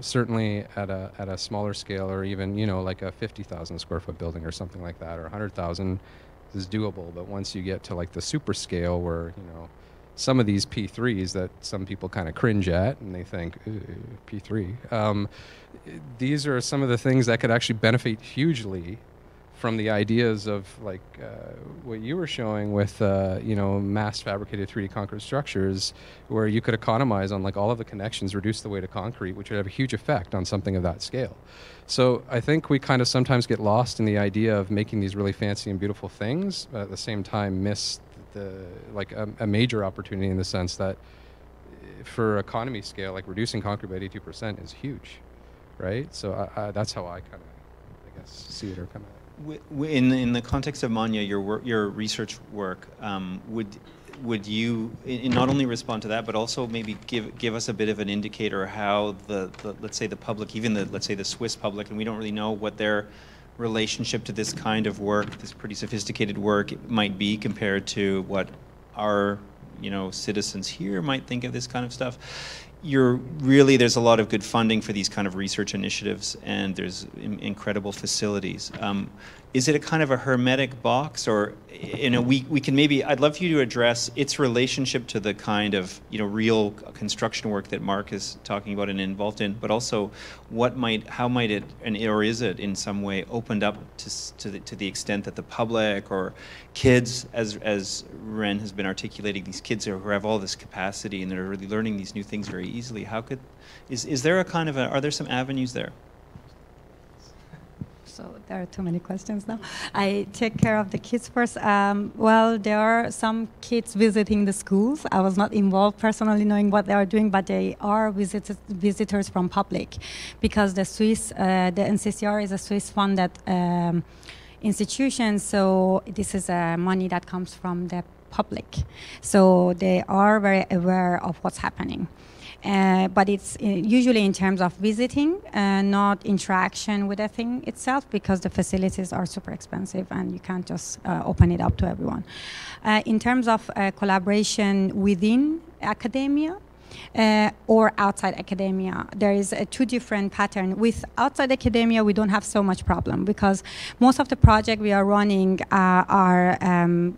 Certainly at a smaller scale, or even, you know, like a 50,000 square foot building or something like that, or 100,000 is doable. But once you get to like the super scale where, you know, some of these P3s that some people kind of cringe at and they think, P3. These are some of the things that could actually benefit hugely from the ideas of, like, what you were showing with, you know, mass fabricated 3D concrete structures, where you could economize on, like, all of the connections, reduce the weight of concrete, which would have a huge effect on something of that scale. So I think we kind of sometimes get lost in the idea of making these really fancy and beautiful things, but at the same time miss the, like, a major opportunity in the sense that for economy scale, like, reducing concrete by 82% is huge, right? So that's how I kind of, I guess, see it or come at it. In the context of Mania, your research work, would you not only respond to that, but also maybe give us a bit of an indicator how the let's say the public, even the, let's say the Swiss public, and we don't really know what their relationship to this kind of work, this pretty sophisticated work, might be compared to what our, you know, citizens here might think of this kind of stuff. You're really, there's a lot of good funding for these kind of research initiatives, and there's incredible facilities. Is it a kind of a hermetic box, or, you know, we can maybe, I'd love for you to address its relationship to the kind of, you know, real construction work that Mark is talking about and involved in, but also what might, how might it, and or is it in some way opened up to the extent that the public or kids, as Renn has been articulating, these kids who have all this capacity and they're really learning these new things very easily. How could, is there a kind of a, are there some avenues there? So there are too many questions now. I take care of the kids first. Well, there are some kids visiting the schools. I was not involved personally knowing what they are doing, but they are visitors from public, because the Swiss, the NCCR is a Swiss funded institution. So this is money that comes from the public. So they are very aware of what's happening. But it's usually in terms of visiting, not interaction with the thing itself, because the facilities are super expensive and you can't just open it up to everyone. In terms of collaboration within academia, or outside academia. There is two different patterns. With outside academia, we don't have so much problem because most of the projects we are running are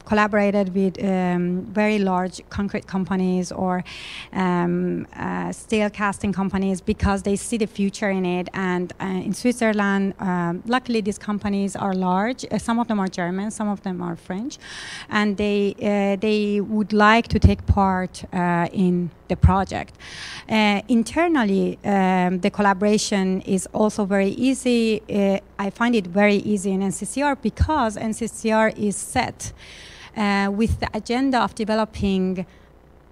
collaborated with very large concrete companies or steel casting companies because they see the future in it. And in Switzerland, luckily these companies are large. Some of them are German, some of them are French, and they would like to take part in the project. Internally, the collaboration is also very easy. I find it very easy in NCCR because NCCR is set with the agenda of developing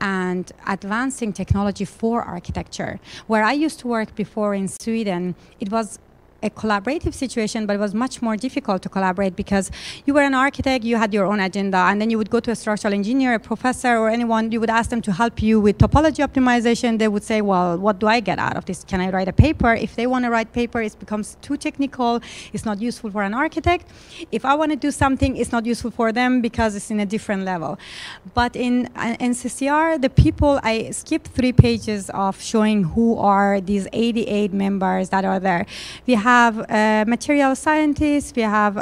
and advancing technology for architecture. Where I used to work before in Sweden, it was a collaborative situation, but it was much more difficult to collaborate because you were an architect, you had your own agenda, and then you would go to a structural engineer, a professor, or anyone. You would ask them to help you with topology optimization. They would say, well, what do I get out of this? Can I write a paper? If they want to write paper, it becomes too technical. It's not useful for an architect. If I want to do something, it's not useful for them because it's in a different level. But in NCCR, the people, I skipped 3 pages of showing who are these 88 members that are there. We have material scientists, we have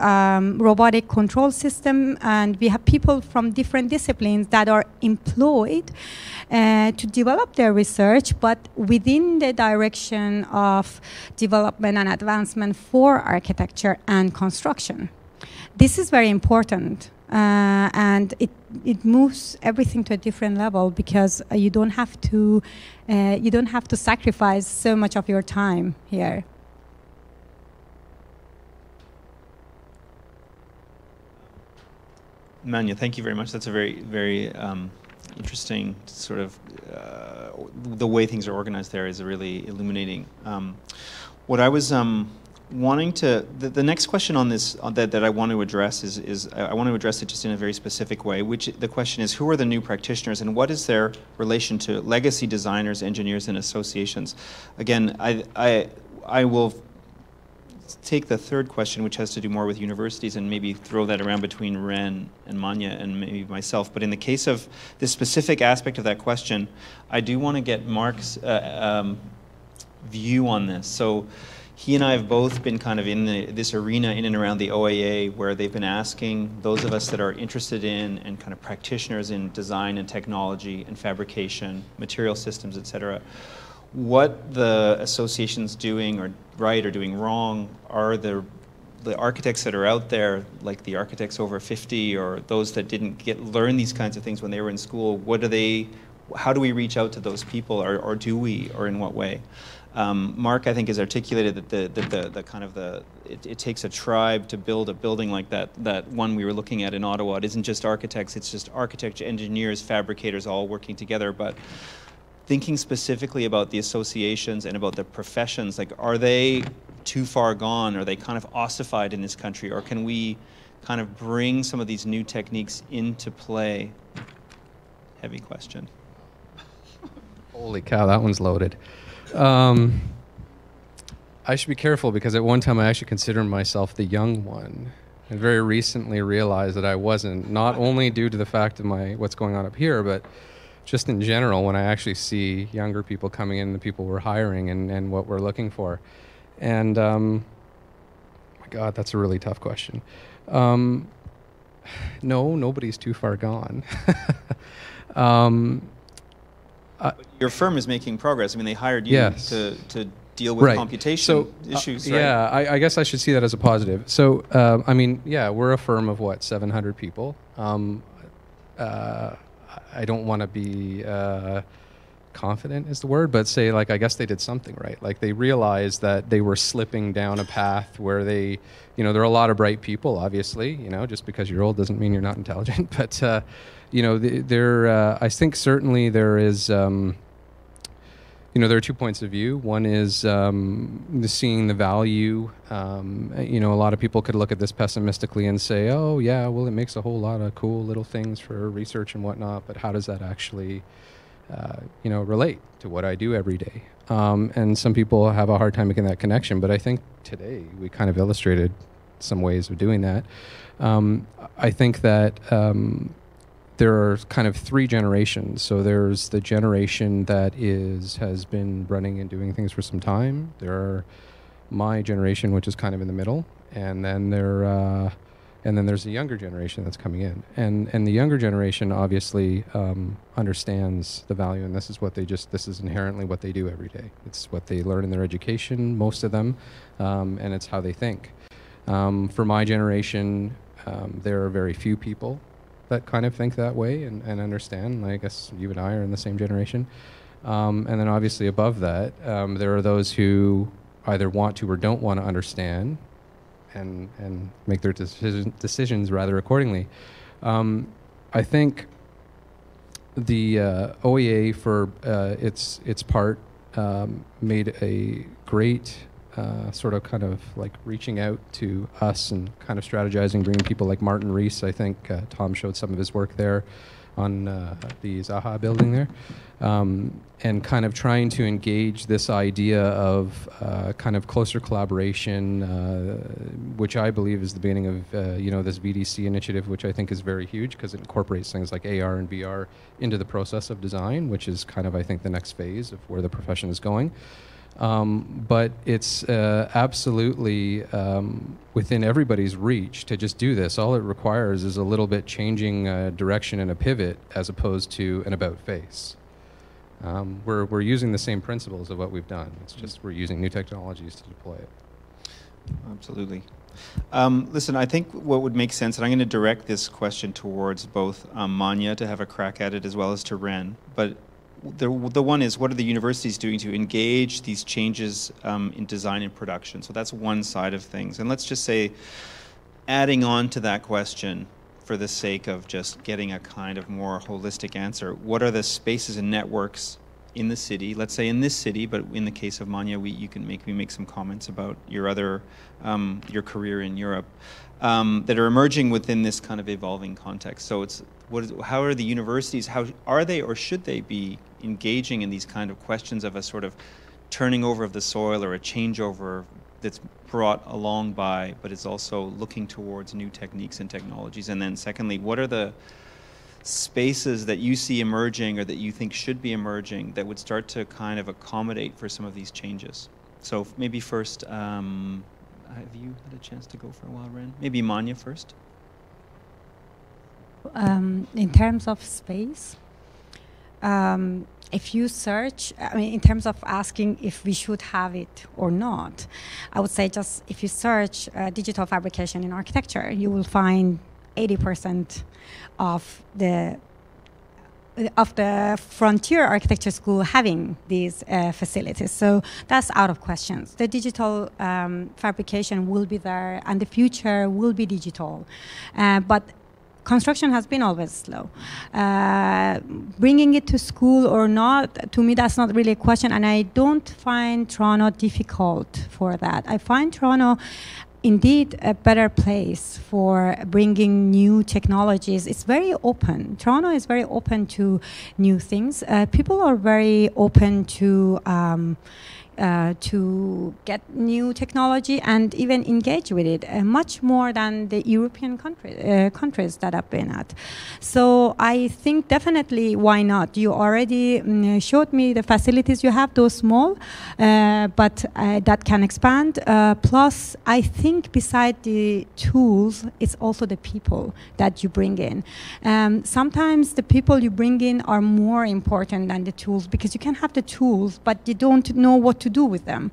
robotic control system, and we have people from different disciplines that are employed to develop their research, but within the direction of development and advancement for architecture and construction. This is very important, and it moves everything to a different level because you don't have to sacrifice so much of your time here. Mania, thank you very much. That's a very, very interesting sort of, the way things are organized there is really illuminating. What I was wanting to, the next question on this that I want to address is I want to address it just in a very specific way, which the question is, who are the new practitioners and what is their relation to legacy designers, engineers, and associations? Again, I will take the third question, which has to do more with universities, and maybe throw that around between Renn and Mania and maybe myself. But in the case of this specific aspect of that question, I do want to get Mark's view on this. So he and I have both been kind of in this arena in and around the OAA, where they've been asking those of us that are interested in and kind of practitioners in design and technology and fabrication, material systems, etc., what the association's doing or right or doing wrong. Are the architects that are out there, like the architects over 50 or those that didn't learn these kinds of things when they were in school, what do they, how do we reach out to those people, or do we, or in what way? Mark, I think, has articulated that the kind of it takes a tribe to build a building like that. That one we were looking at in Ottawa, it isn't just architects, it's just architects, engineers, fabricators, all working together. But thinking specifically about the associations and about the professions, like, are they too far gone? Are they kind of ossified in this country? Or can we kind of bring some of these new techniques into play? Heavy question. Holy cow, that one's loaded. I should be careful because at one time I actually considered myself the young one. And very recently realized that I wasn't, not only due to the fact of what's going on up here, but just in general, when I actually see younger people coming in, the people we're hiring and what we're looking for. And, my God, that's a really tough question. No, nobody's too far gone. Your firm is making progress. I mean, they hired you to deal with computation issues, right? Yeah, I guess I should see that as a positive. So, I mean, yeah, we're a firm of, what, 700 people? I don't want to be confident is the word, but say, like, I guess they did something right. Like, they realized that they were slipping down a path where they, you know, there are a lot of bright people, obviously, you know, just because you're old doesn't mean you're not intelligent. But, you know, I think certainly there is, you know, there are 2 points of view. One is seeing the value. You know, a lot of people could look at this pessimistically and say, oh, yeah, well, it makes a whole lot of cool little things for research and whatnot, but how does that actually, you know, relate to what I do every day? And some people have a hard time making that connection, but I think today we kind of illustrated some ways of doing that. I think that there are kind of three generations. So there's the generation that has been running and doing things for some time. There are my generation, which is kind of in the middle, and then there's the younger generation that's coming in. And the younger generation obviously understands the value, and this is what this is inherently what they do every day. It's what they learn in their education, most of them, and it's how they think. For my generation, there are very few people that kind of think that way and understand. I guess you and I are in the same generation. And then obviously above that, there are those who either want to or don't want to understand and make their decisions rather accordingly. I think the OAA, for its part, made a great sort of kind of like reaching out to us and kind of strategizing, bringing people like Martin Rees. I think Tom showed some of his work there on the Zaha building there, and kind of trying to engage this idea of kind of closer collaboration, which I believe is the beginning of this VDC initiative, which I think is very huge because it incorporates things like AR and VR into the process of design, which is kind of, I think, the next phase of where the profession is going. But it's absolutely within everybody's reach to just do this. All it requires is a little bit changing direction and a pivot as opposed to an about face. We're using the same principles of what we've done. It's just we're using new technologies to deploy it. Absolutely. Listen, I think what would make sense, and I'm going to direct this question towards both Mania to have a crack at it as well as to Renn, but the one is, what are the universities doing to engage these changes in design and production? So that's one side of things. And let's just say, adding on to that question, for the sake of just getting a kind of more holistic answer, what are the spaces and networks in the city? Let's say in this city, but in the case of Mania, you can make me make some comments about your other, your career in Europe, that are emerging within this kind of evolving context. So it's, how are the universities, how are they or should they be engaging in these kind of questions of a sort of turning over of the soil or a changeover that's brought along by, but it's also looking towards new techniques and technologies? And then secondly, what are the spaces that you see emerging or that you think should be emerging that would start to kind of accommodate for some of these changes? So maybe first, have you had a chance to go for a while, Renn? Maybe Mania first? In terms of space, if you search, in terms of asking if we should have it or not, I would say just if you search digital fabrication in architecture, you will find 80% of the frontier architecture school having these facilities. So that's out of questions. The digital fabrication will be there, and the future will be digital. But construction has been always slow. Bringing it to school or not, to me, that's not really a question. And I don't find Toronto difficult for that. I find Toronto indeed a better place for bringing new technologies. It's very open. Toronto is very open to new things. People are very open to get new technology and even engage with it much more than the European countries that I've been at. So I think definitely, why not? You already showed me the facilities you have, though small, but that can expand. Plus, I think beside the tools, it's also the people that you bring in. Sometimes the people you bring in are more important than the tools, because you can have the tools, but you don't know what to do with them.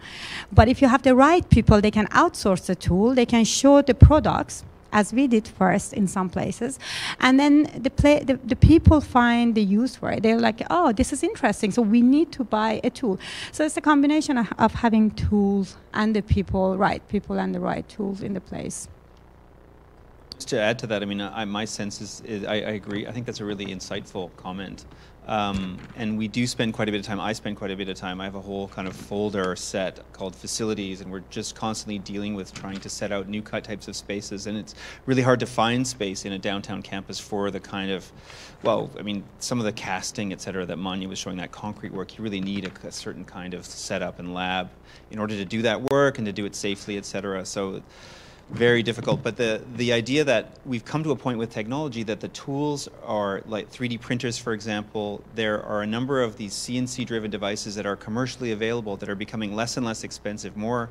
But if you have the right people, they can outsource the tool, they can show the products, as we did first in some places, and then the people find the use for it. They're like, oh, this is interesting, so we need to buy a tool. So it's a combination of having tools and the people, right people and the right tools in the place. Just to add to that, my sense is I agree. I think that's a really insightful comment. And we do spend quite a bit of time. I spend quite a bit of time. I have a whole kind of folder set called facilities, and we're just constantly dealing with trying to set out new types of spaces. And it's really hard to find space in a downtown campus for the kind of, well, some of the casting, et cetera, that Mania was showing, that concrete work. You really need a certain kind of setup and lab in order to do that work and to do it safely, et cetera. So very difficult. But the idea that we've come to a point with technology that the tools are like 3D printers, for example. There are a number of these CNC-driven devices that are commercially available that are becoming less and less expensive, more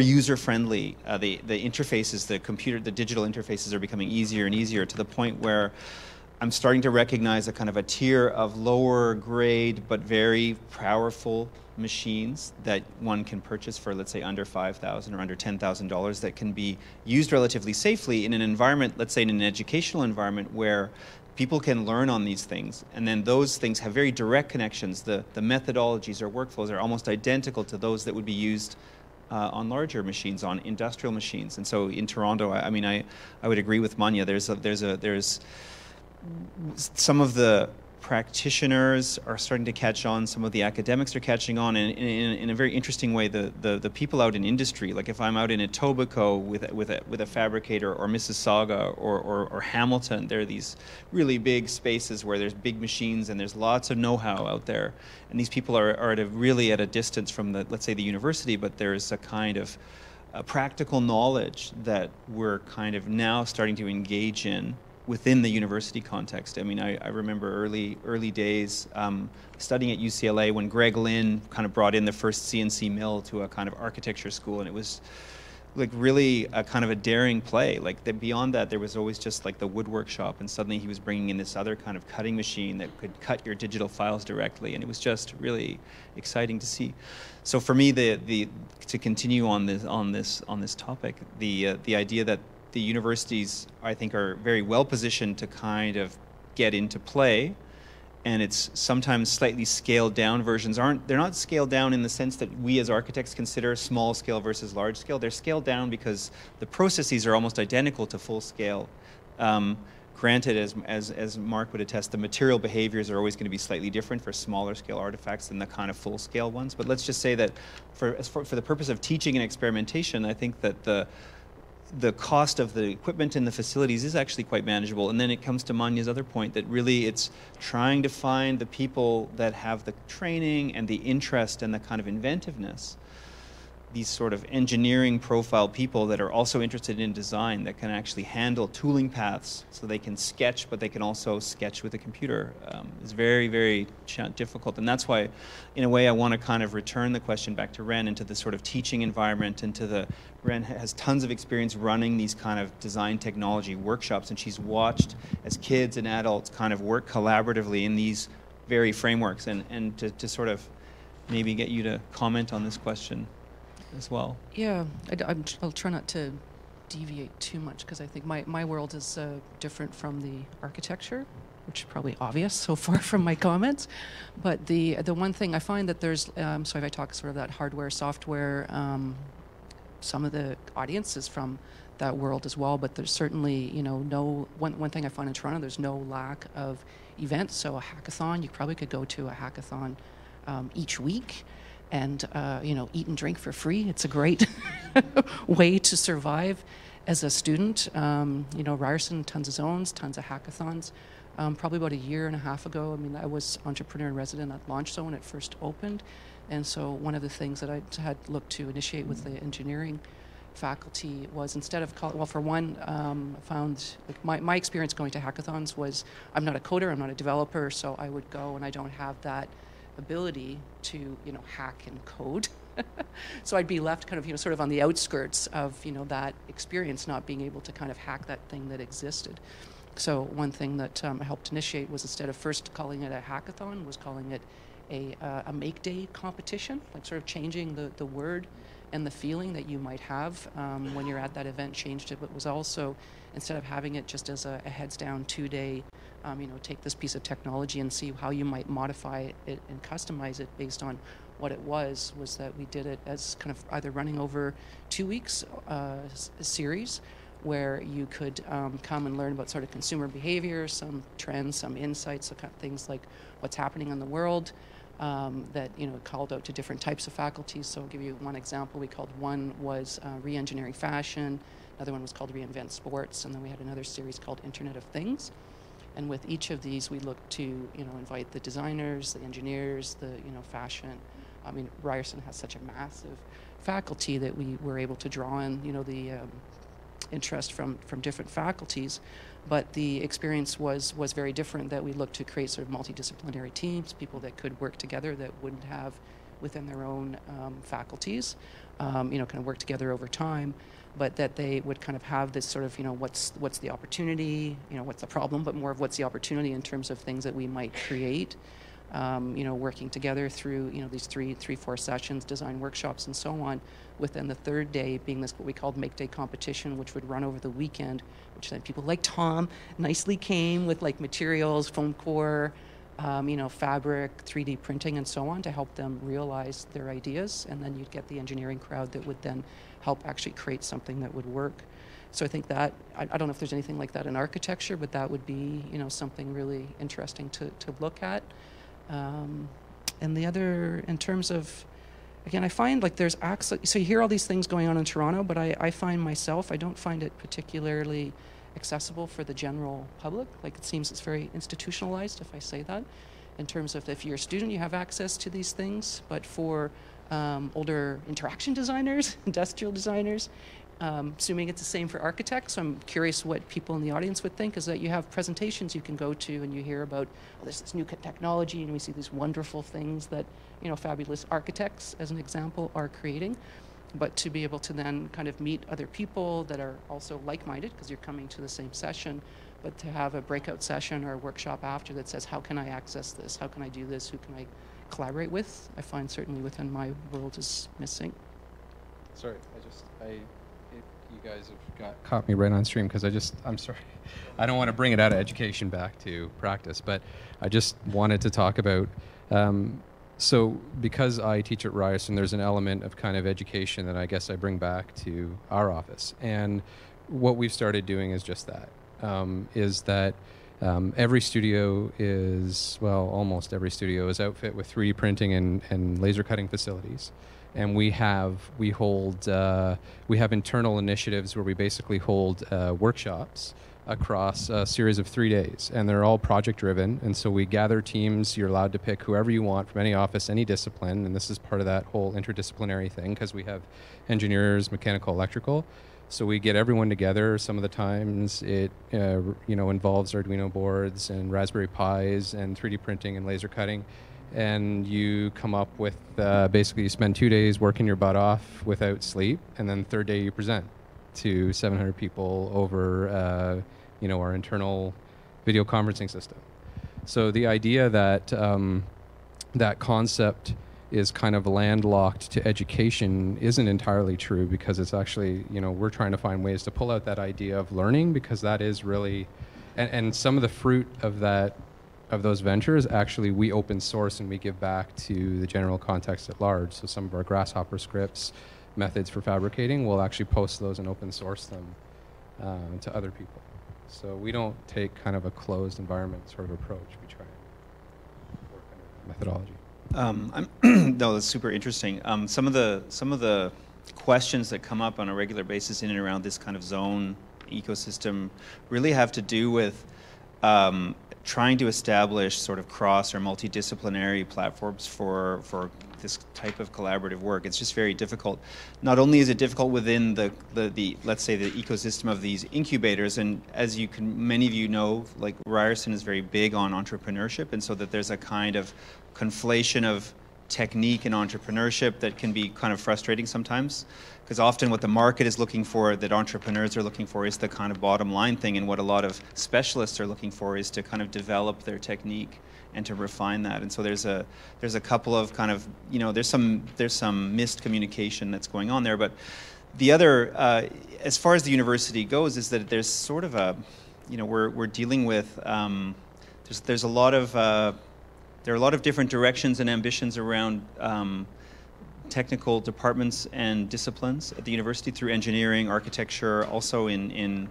user-friendly. The interfaces, the digital interfaces are becoming easier and easier to the point where I'm starting to recognize a kind of a tier of lower grade but very powerful machines that one can purchase for, let's say, under $5,000 or under $10,000 that can be used relatively safely in an environment, let's say in an educational environment, where people can learn on these things. And then those things have very direct connections. The methodologies or workflows are almost identical to those that would be used on larger machines, on industrial machines. And so in Toronto, I would agree with Mania. There's some of the practitioners are starting to catch on, some of the academics are catching on, and in a very interesting way, the people out in industry, like if I'm out in Etobicoke with a fabricator, or Mississauga, or Hamilton, there are these really big spaces where there's big machines and there's lots of know-how out there, and these people are really at a distance from the, let's say, the university, but there's a kind of a practical knowledge that we're kind of now starting to engage in within the university context. I mean, I remember early days studying at UCLA when Greg Lynn kind of brought in the first CNC mill to a kind of architecture school, and it was like really a kind of a daring play. Like beyond that, there was always just like the woodwork shop, and suddenly he was bringing in this other kind of cutting machine that could cut your digital files directly, and it was just really exciting to see. So for me, to continue on this topic, the idea that the universities, I think, are very well positioned to kind of get into play, and it's sometimes slightly scaled down versions. They're not scaled down in the sense that we as architects consider small scale versus large scale. They're scaled down because the processes are almost identical to full scale. Granted, as Mark would attest, the material behaviors are always going to be slightly different for smaller scale artifacts than the kind of full scale ones. But let's just say that for the purpose of teaching and experimentation, I think that the cost of the equipment and the facilities is actually quite manageable. And then it comes to Mania's other point that really it's trying to find the people that have the training and the interest and the kind of inventiveness, these sort of engineering profile people that are also interested in design that can actually handle tooling paths so they can sketch, but they can also sketch with a computer. It's very, very difficult. And that's why, in a way, I want to kind of return the question back to Renn into the sort of teaching environment, into the, Renn has tons of experience running these kind of design technology workshops, and she's watched as kids and adults kind of work collaboratively in these very frameworks. And to sort of maybe get you to comment on this question as well. Yeah, I'll try not to deviate too much because I think my world is different from the architecture, which is probably obvious so far from my comments. But the one thing I find that there's, so if I talk sort of that hardware, software, some of the audience is from that world as well, but there's certainly, you know, one thing I find in Toronto, there's no lack of events. So a hackathon, you probably could go to a hackathon each week, and you know, eat and drink for free. It's a great way to survive as a student. You know, Ryerson, tons of zones, tons of hackathons. Probably about a year and a half ago, I mean, I was entrepreneur in resident at Launch Zone when it first opened, and so one of the things that I had looked to initiate with the engineering faculty was, instead of well, for one, I found like my experience going to hackathons was, I'm not a coder, I'm not a developer, so I would go and I don't have that ability to, you know, hack and code. So I'd be left kind of, you know, sort of on the outskirts of, you know, that experience, not being able to kind of hack that thing that existed. So one thing that I helped initiate was, instead of first calling it a hackathon, was calling it a make day competition, like sort of changing the word and the feeling that you might have when you're at that event, changed it, but was also, instead of having it just as a heads down 2-day, you know, take this piece of technology and see how you might modify it and customize it based on what it was that we did it as kind of either running over 2 weeks series where you could come and learn about sort of consumer behavior, some trends, some insights, so kind of things like what's happening in the world, that, you know, called out to different types of faculties. So I'll give you one example. We called one was Reengineering Fashion, another one was called Reinvent Sports, and then we had another series called Internet of Things. And with each of these, we looked to, you know, invite the designers, the engineers, the, you know, fashion. I mean, Ryerson has such a massive faculty that we were able to draw on, you know, the interest from different faculties. But the experience was very different, that we looked to create sort of multidisciplinary teams, people that could work together that wouldn't have within their own faculties, you know, kind of work together over time, but that they would kind of have this sort of, you know, what's the opportunity, you know, what's the problem, but more of what's the opportunity in terms of things that we might create, you know, working together through, you know, these three, four sessions, design workshops and so on, within the third day being this what we called Make Day competition, which would run over the weekend, which then people like Tom nicely came with like materials, foam core, you know, fabric, 3D printing and so on to help them realize their ideas, and then you'd get the engineering crowd that would then help actually create something that would work. So I think that, I don't know if there's anything like that in architecture, but that would be, you know, something really interesting to look at. And the other, in terms of, again, I find like there's actually, so you hear all these things going on in Toronto, but I find myself, I don't find it particularly accessible for the general public. Like it seems it's very institutionalized, if I say that, in terms of if you're a student, you have access to these things, but for older interaction designers, industrial designers, assuming it's the same for architects, I'm curious what people in the audience would think, is that you have presentations you can go to and you hear about, oh, there's this new technology and we see these wonderful things that, you know, fabulous architects, as an example, are creating. But to be able to then kind of meet other people that are also like-minded, because you're coming to the same session, but to have a breakout session or a workshop after that says, how can I access this? How can I do this? Who can I collaborate with? I find certainly within my world is missing. Sorry, you guys have caught me right on stream, because I'm sorry, I don't want to bring it out of education back to practice, but I just wanted to talk about, so because I teach at Ryerson, there's an element of kind of education that I guess I bring back to our office. And what we've started doing is just that, every studio is, well, almost every studio is outfit with 3D printing and laser cutting facilities. And we have internal initiatives where we basically hold workshops across a series of 3 days, and they're all project driven. And so we gather teams. You're allowed to pick whoever you want from any office, any discipline. And this is part of that whole interdisciplinary thing, because we have engineers, mechanical, electrical. So we get everyone together. Some of the times it you know, involves Arduino boards and Raspberry Pis and 3D printing and laser cutting. And you come up with, basically you spend 2 days working your butt off without sleep, and then the third day you present to 700 people over, you know, our internal video conferencing system. So the idea that that concept is kind of landlocked to education isn't entirely true, because it's actually, you know, we're trying to find ways to pull out that idea of learning, because that is really, and some of the fruit of that, of those ventures, actually we open source and we give back to the general context at large. So some of our Grasshopper scripts, methods for fabricating, we'll actually post those and open source them to other people. So we don't take kind of a closed environment sort of approach. We try to work on methodology. No, that's super interesting. Some of the questions that come up on a regular basis in and around this kind of zone ecosystem really have to do with trying to establish sort of cross or multidisciplinary platforms for this type of collaborative work. It's just very difficult. Not only is it difficult within the let's say the ecosystem of these incubators, and as you can, many of you know, like Ryerson is very big on entrepreneurship, and so that there's a kind of conflation of technique and entrepreneurship that can be kind of frustrating sometimes, because often what the market is looking for, that entrepreneurs are looking for, is the kind of bottom line thing, and what a lot of specialists are looking for is to kind of develop their technique and to refine that. And so there's a couple of kind of, you know, there's some miscommunication that's going on there. But the other, as far as the university goes, is that there's sort of a, you know, we're dealing with there's a lot of there are a lot of different directions and ambitions around technical departments and disciplines at the university, through engineering, architecture, also in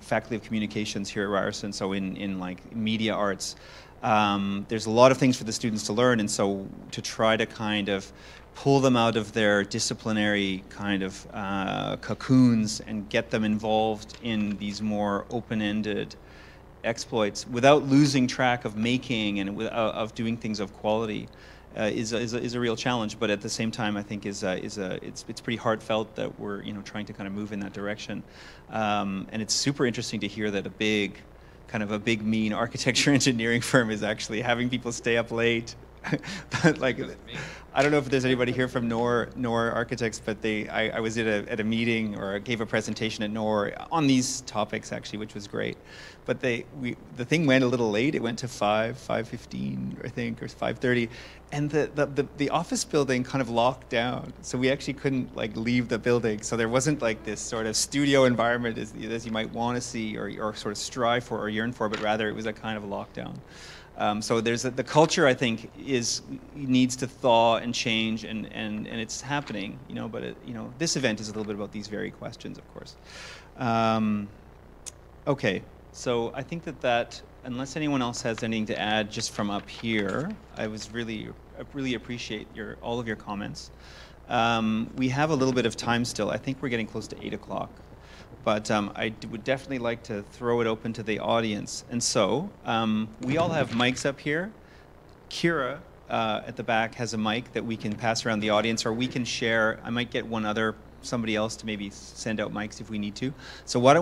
faculty of communications here at Ryerson, so in like media arts. There's a lot of things for the students to learn, and so to try to kind of pull them out of their disciplinary kind of cocoons and get them involved in these more open-ended exploits without losing track of making and of doing things of quality is a real challenge, but at the same time, I think it's pretty heartfelt that we're trying to kind of move in that direction, and it's super interesting to hear that a big, mean architecture engineering firm is actually having people stay up late. Like, I don't know if there's anybody here from NOR Architects, but I was at a meeting, or I gave a presentation at NOR on these topics actually, which was great. But the thing went a little late. It went to 5:15, I think, or 5:30, and the office building kind of locked down, so we actually couldn't leave the building. So there wasn't this sort of studio environment as you might want to see or sort of strive for or yearn for, but rather it was a kind of lockdown. So there's the culture, I think, needs to thaw and change, and it's happening, But this event is a little bit about these very questions, of course. Okay, so I think that unless anyone else has anything to add, just from up here, I really appreciate all of your comments. We have a little bit of time still. I think we're getting close to 8 o'clock. But I would definitely like to throw it open to the audience. And so we all have mics up here. Kira at the back has a mic that we can pass around the audience, or we can share. I might get somebody else to maybe send out mics if we need to. So why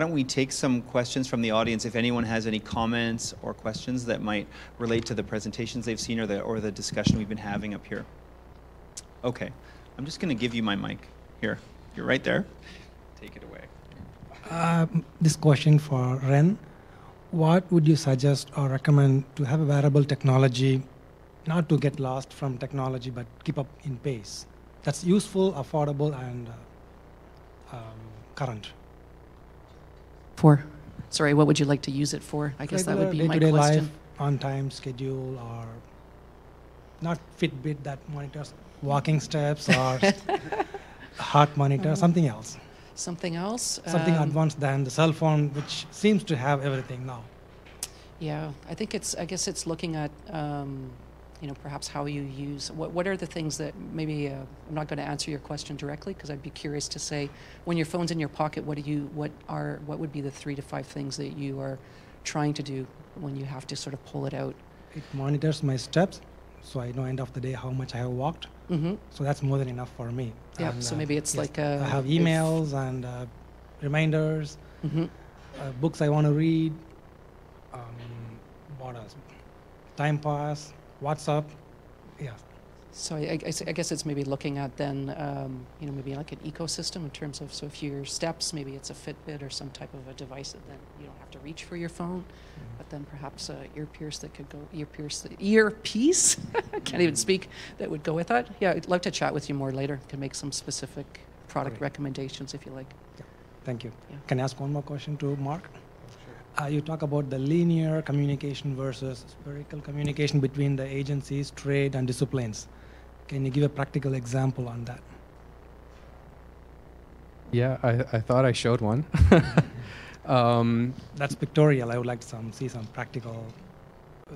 don't we take some questions from the audience? If anyone has any comments or questions that might relate to the presentations they've seen or the discussion we've been having up here. Okay, I'm just going to give you my mic here. You're right there. Take it away. This question for Renn. What would you suggest or recommend to have a wearable technology, not to get lost from technology, but keep up in pace, that's useful, affordable, and current? For? Sorry, what would you like to use it for? I guess that would be my question. Regular day-to-day life, on-time schedule, or not Fitbit that monitors walking steps or heart monitor, something else. Something else? Something advanced than the cell phone, which seems to have everything now. Yeah, I guess it's looking at, perhaps how you use, what are the things that maybe, I'm not going to answer your question directly, because I'd be curious to say, when your phone's in your pocket, what would be the 3 to 5 things that you are trying to do when you have to sort of pull it out? It monitors my steps, so I know end of the day how much I have walked. Mm-hmm. So that's more than enough for me. Yeah. So maybe it's like I have emails and reminders, mm-hmm. Books I want to read, what else? Time pass, WhatsApp, yeah. So I guess it's maybe looking at then, maybe like an ecosystem in terms of, so if your steps, maybe it's a Fitbit or some type of a device that then you don't have to reach for your phone, mm-hmm. but then perhaps an earpiece, can't even speak, that would go with that. Yeah, I'd love to chat with you more later. Can make some specific product recommendations if you like. Yeah. Thank you. Yeah. Can I ask one more question to Mark? You talk about the linear communication versus spherical communication between the agencies, trade, and disciplines. Can you give a practical example on that? Yeah, I thought I showed one. That's pictorial. I would like to see some practical,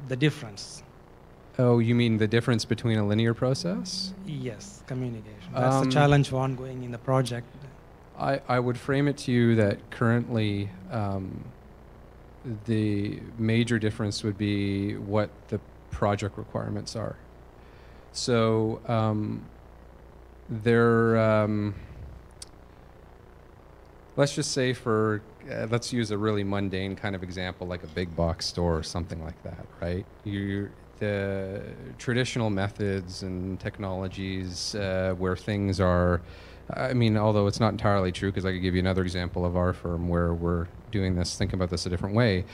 the difference. Oh, you mean the difference between a linear process? Yes, communication. That's the challenge for ongoing in the project. I would frame it to you that currently, the major difference would be what the project requirements are. So let's just say for, let's use a really mundane kind of example, like a big box store or something like that, right? The traditional methods and technologies where things are, I mean, although it's not entirely true, because I could give you another example of our firm where we're doing this, thinking about this a different way.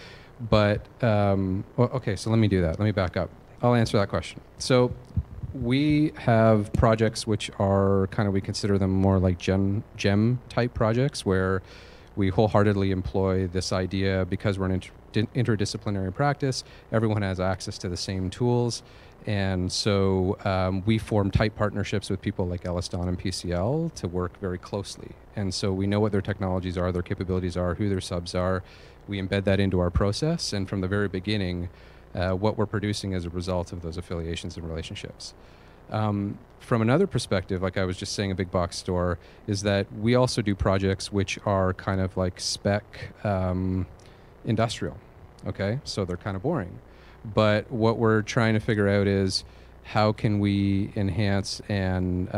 But, well, okay, so let me do that. Let me back up. I'll answer that question. So we have projects which are kind of, we consider them more like gem type projects, where we wholeheartedly employ this idea because we're an interdisciplinary practice. Everyone has access to the same tools. And so we form tight partnerships with people like LS-DON and PCL to work very closely. And so we know what their technologies are, their capabilities are, who their subs are. We embed that into our process. And from the very beginning, what we're producing is a result of those affiliations and relationships. From another perspective, like I was just saying, a big box store, is that we also do projects which are kind of like spec industrial. Okay, so they're kind of boring. But what we're trying to figure out is how can we enhance and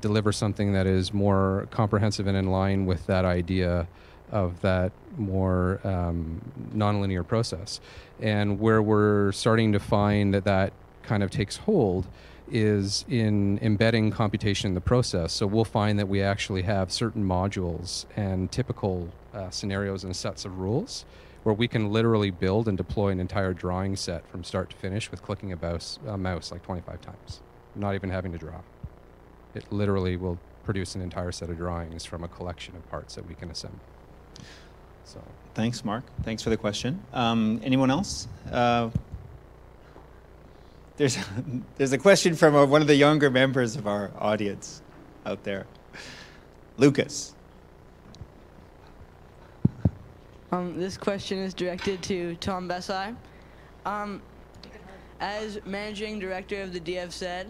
deliver something that is more comprehensive and in line with that idea of that more nonlinear process. And where we're starting to find that that kind of takes hold is in embedding computation in the process. So we'll find that we actually have certain modules and typical scenarios and sets of rules where we can literally build and deploy an entire drawing set from start to finish with clicking a mouse like 25 times, not even having to draw. It literally will produce an entire set of drawings from a collection of parts that we can assemble. So. Thanks, Mark. Thanks for the question. Anyone else? There's a question from one of the younger members of our audience out there. Lucas. This question is directed to Tom Bessai. As managing director of the DFZ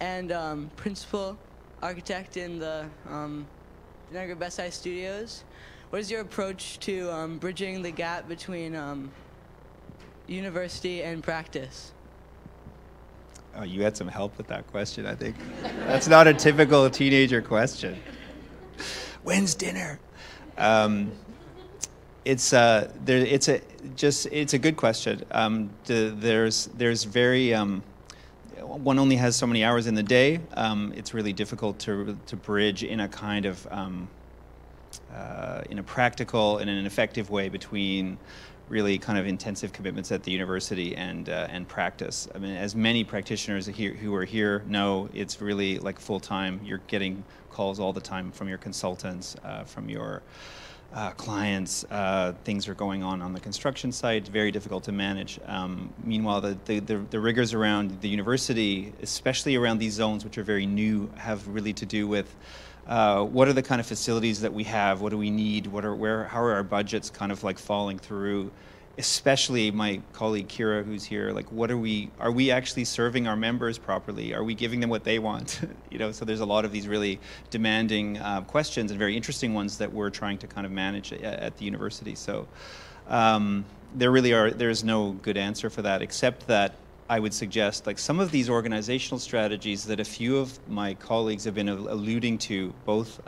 and principal architect in the Denegri Bessai Studios, what is your approach to bridging the gap between university and practice? Oh, you had some help with that question, I think. That's not a typical teenager question. When's dinner? It's a good question. One only has so many hours in the day. It's really difficult to bridge in a kind of in a practical and an effective way between really kind of intensive commitments at the university and practice. I mean, as many practitioners here who are here know, it's really like full time. You're getting calls all the time from your consultants, from your clients, things are going on the construction site, very difficult to manage. Meanwhile, the rigors around the university, especially around these zones which are very new, have really to do with what are the kind of facilities that we have, what do we need, how are our budgets kind of like falling through, especially my colleague Kira who's here, like what are we actually serving our members properly? Are we giving them what they want? You know, so there's a lot of these really demanding questions and very interesting ones that we're trying to kind of manage at the university. So there's no good answer for that, except that I would suggest like some of these organizational strategies that a few of my colleagues have been alluding to, both,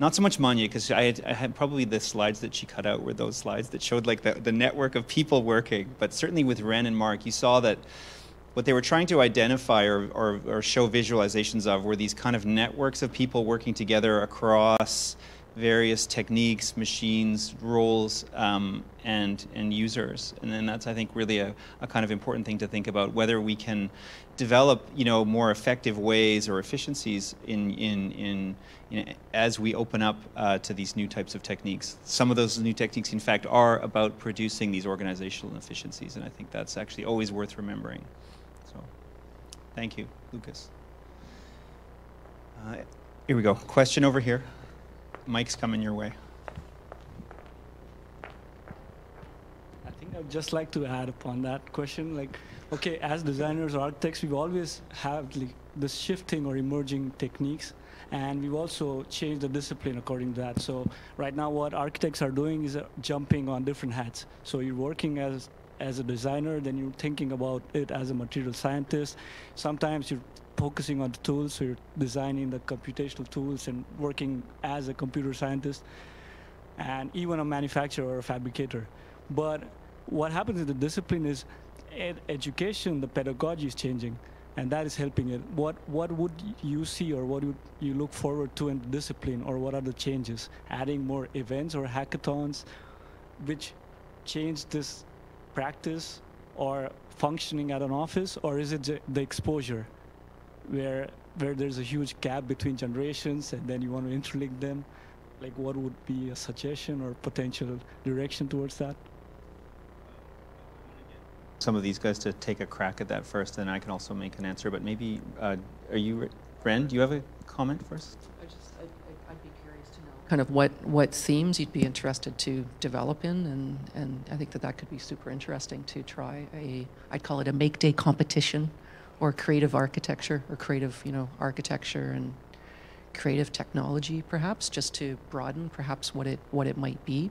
not so much Mania, because I had probably the slides that she cut out were those slides that showed like the network of people working, but certainly with Renn and Mark, you saw that what they were trying to identify or show visualizations of were these kind of networks of people working together across various techniques, machines, roles, and users. And then that's, I think, really a kind of important thing to think about, whether we can develop, you know, more effective ways or efficiencies in as we open up to these new types of techniques. Some of those new techniques, in fact, are about producing these organizational efficiencies, and I think that's actually always worth remembering. So, thank you, Lucas. Here we go, question over here. Mike's coming your way. I think I'd just like to add upon that question. Like, okay, as designers or architects, we've always had like, this shifting or emerging techniques, and we've also changed the discipline according to that. So right now what architects are doing is jumping on different hats. So you're working as a designer, then you're thinking about it as a material scientist. Sometimes you're focusing on the tools, so you're designing the computational tools and working as a computer scientist, and even a manufacturer or a fabricator. But what happens in the discipline is education, the pedagogy is changing, and that is helping it. What would you see, or what would you look forward to in the discipline, or what are the changes? Adding more events or hackathons, which change this practice or functioning at an office, or is it the exposure? Where there's a huge gap between generations, and then you want to interlink them, like what would be a suggestion or potential direction towards that? Some of these guys to take a crack at that first, and I can also make an answer. But maybe, are you, Renn? Do you have a comment first? I'd be curious to know kind of what themes you'd be interested to develop in, and I think that could be super interesting to try I'd call it a make day competition. Or creative architecture, or creative, you know, architecture and creative technology, perhaps, just to broaden, perhaps what it might be.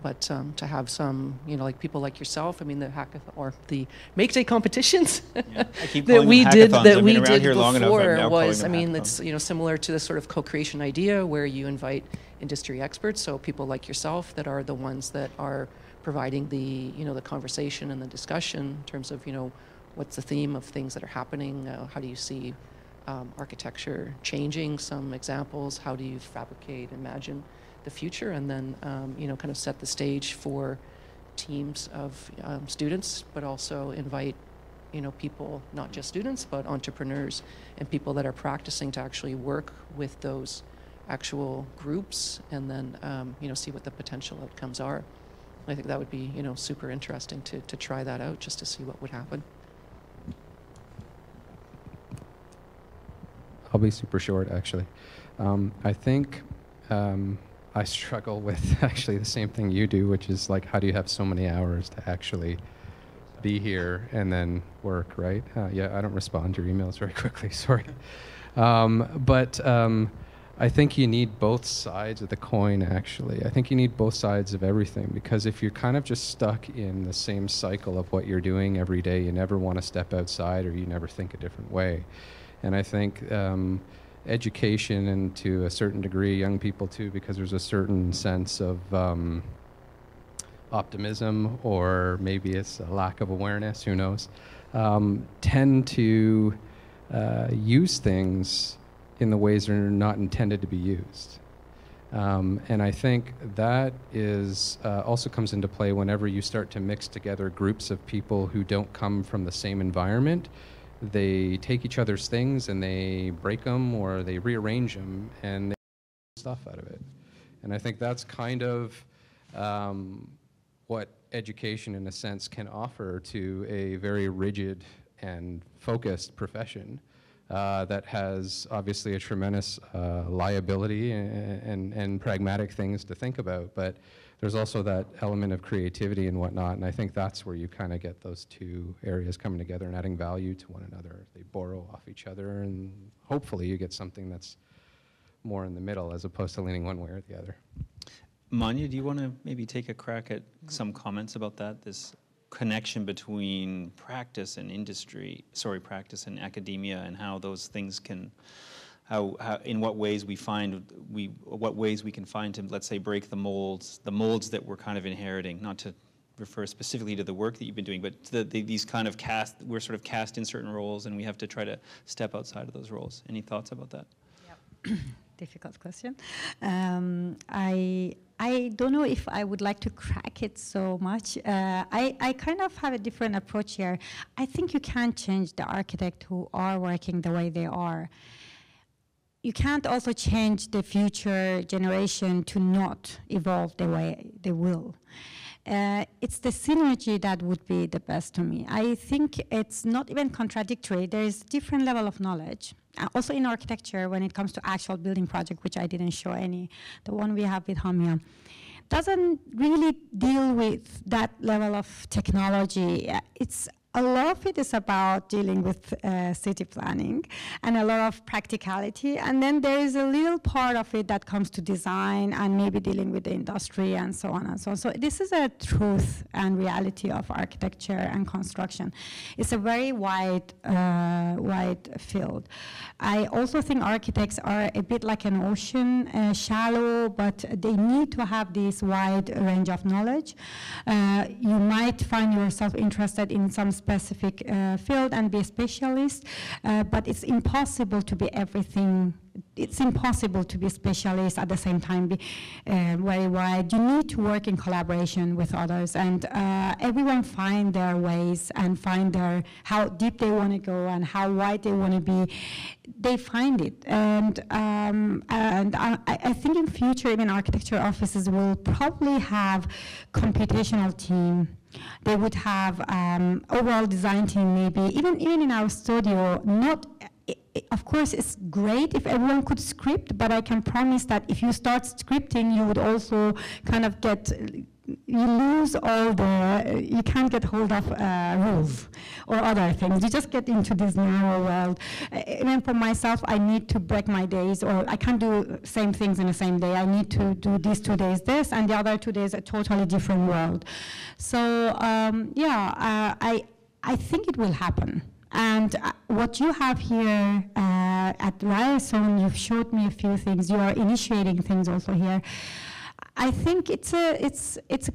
But to have some, you know, like people like yourself, I mean, the hackathon or the make day competitions that we did before, I mean, it's, you know, similar to this sort of co-creation idea where you invite industry experts, so people like yourself that are the ones that are providing the, you know, the conversation and the discussion in terms of, you know, what's the theme of things that are happening, how do you see architecture changing, some examples, how do you fabricate, imagine the future, and then you know, kind of set the stage for teams of students, but also invite, you know, people, not just students, but entrepreneurs and people that are practicing to actually work with those actual groups, and then you know, see what the potential outcomes are. And I think that would be, you know, super interesting to try that out, just to see what would happen. I'll be super short, actually. I think I struggle with actually the same thing you do, which is like, how do you have so many hours to actually be here and then work, right? Yeah, I don't respond to your emails very quickly, sorry. But I think you need both sides of the coin, actually. I think you need both sides of everything, because if you're kind of just stuck in the same cycle of what you're doing every day, you never want to step outside, or you never think a different way. And I think education, and to a certain degree young people too, because there's a certain sense of optimism, or maybe it's a lack of awareness, who knows, tend to use things in the ways that are not intended to be used. And I think that is also comes into play whenever you start to mix together groups of people who don't come from the same environment. They take each other's things and they break them or they rearrange them, and they get stuff out of it. And I think that's kind of what education, in a sense, can offer to a very rigid and focused profession that has obviously a tremendous liability and pragmatic things to think about. But there's also that element of creativity and whatnot, and I think that's where you kind of get those two areas coming together and adding value to one another. They borrow off each other, and hopefully you get something that's more in the middle as opposed to leaning one way or the other. Mania, do you want to maybe take a crack at some comments about that, this connection between practice and industry, sorry, practice and academia, and how those things can... What ways we can find to, let's say, break the molds that we're kind of inheriting, not to refer specifically to the work that you've been doing, but these kind of we're sort of cast in certain roles, and we have to try to step outside of those roles. Any thoughts about that? Yep. Difficult question. I don't know if I would like to crack it so much. I kind of have a different approach here. I think you can't change the architect who are working the way they are. You can't also change the future generation to not evolve the way they will. It's the synergy that would be the best to me. I think it's not even contradictory. There is a different level of knowledge. Also in architecture, when it comes to actual building project, which I didn't show any, the one we have with Hamia, doesn't really deal with that level of technology. It's a lot of it is about dealing with city planning and a lot of practicality. And then there is a little part of it that comes to design and maybe dealing with the industry and so on and so on. So this is a truth and reality of architecture and construction. It's a very wide, wide field. I also think architects are a bit like an ocean, shallow, but they need to have this wide range of knowledge. You might find yourself interested in some specific field and be a specialist, but it's impossible to be everything. It's impossible to be a specialist at the same time, be very wide. You need to work in collaboration with others, and everyone find their ways and find their, how deep they want to go and how wide they want to be. They find it, and I think in future even architecture offices will probably have computational team. They would have overall design team, maybe even in our studio. Not, of course, it's great if everyone could script, but I can promise that if you start scripting, you would also kind of get you lose all the, you can't get hold of rules or other things. You just get into this narrow world. And for myself, I need to break my days, or I can't do same things in the same day. I need to do these 2 days this, and the other 2 days a totally different world. So I think it will happen. And what you have here at Ryerson, you've showed me a few things. You are initiating things also here. I think it's a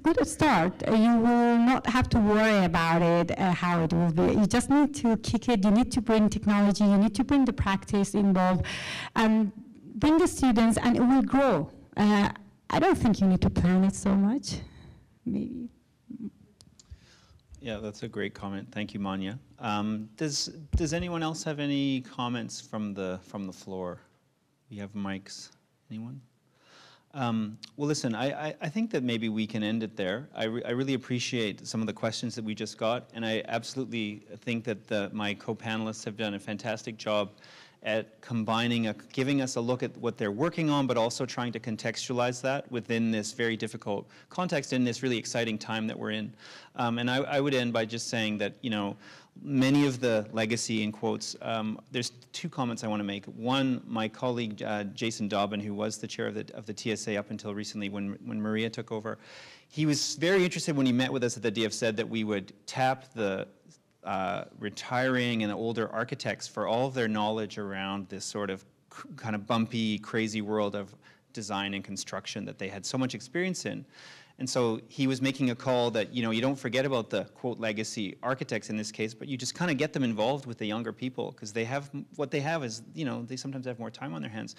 good start. You will not have to worry about it, how it will be. You just need to kick it. You need to bring technology. You need to bring the practice involved, and bring the students, and it will grow. I don't think you need to plan it so much, maybe. Yeah, that's a great comment. Thank you, Mania. Does anyone else have any comments from the floor? We have mics. Anyone? Well, listen, I think that maybe we can end it there. I really appreciate some of the questions that we just got, and I absolutely think that my co-panelists have done a fantastic job at combining, giving us a look at what they're working on, but also trying to contextualize that within this very difficult context in this really exciting time that we're in. And I would end by just saying that, you know, many of the legacy, in quotes, there's two comments I want to make. One, my colleague Jason Dobbin, who was the chair of the TSA up until recently when Maria took over, he was very interested when he met with us at the DFZ that we would tap the retiring and older architects for all of their knowledge around this sort of kind of bumpy, crazy world of design and construction that they had so much experience in. And so he was making a call that, you know, you don't forget about the, quote, legacy architects in this case, but you just kind of get them involved with the younger people because they have, what they have is, you know, they sometimes have more time on their hands.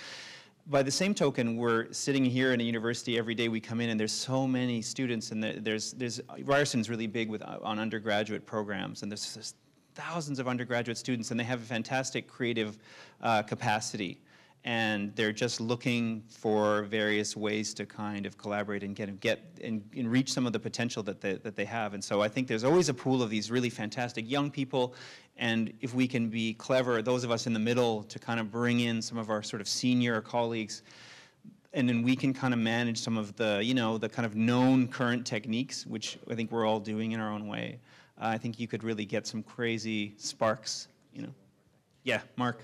By the same token, we're sitting here in a university every day we come in and there's so many students and there's Ryerson's really big with, on undergraduate programs and there's thousands of undergraduate students and they have a fantastic creative capacity. And they're just looking for various ways to kind of collaborate and get and reach some of the potential that they have. And so I think there's always a pool of these really fantastic young people. And if we can be clever, those of us in the middle, to kind of bring in some of our sort of senior colleagues, and then we can kind of manage some of the, you know, the kind of known current techniques, which I think we're all doing in our own way. I think you could really get some crazy sparks, you know. Yeah, Mark.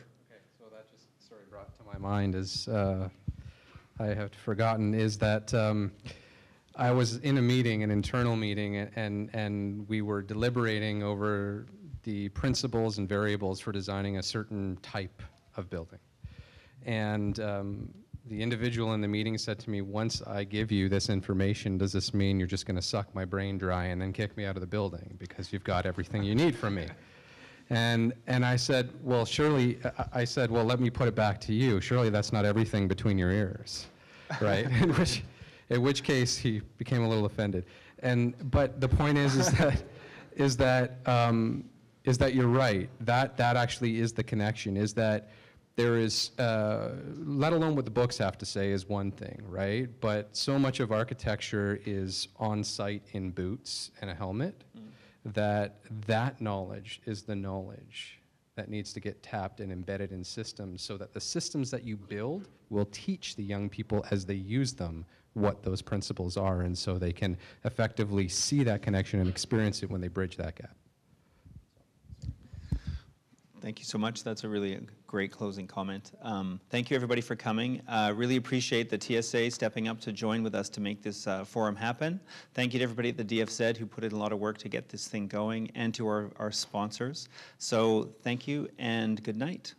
My mind is, I have forgotten, is that I was in a meeting, an internal meeting, and we were deliberating over the principles and variables for designing a certain type of building. And the individual in the meeting said to me, once I give you this information, does this mean you're just going to suck my brain dry and then kick me out of the building because you've got everything you need from me? And I said, well, surely, I said, well, let me put it back to you. Surely that's not everything between your ears, right? in which case he became a little offended. But the point is that you're right. That actually is the connection. Is that there is, let alone what the books have to say is one thing, right? But so much of architecture is on site in boots and a helmet. Mm. That knowledge is the knowledge that needs to get tapped and embedded in systems so that the systems that you build will teach the young people as they use them what those principles are, and so they can effectively see that connection and experience it when they bridge that gap. Thank you so much. That's a really great closing comment. Thank you, everybody, for coming. Really appreciate the TSA stepping up to join with us to make this forum happen. Thank you to everybody at the DFZ who put in a lot of work to get this thing going, and to our sponsors. So thank you and good night.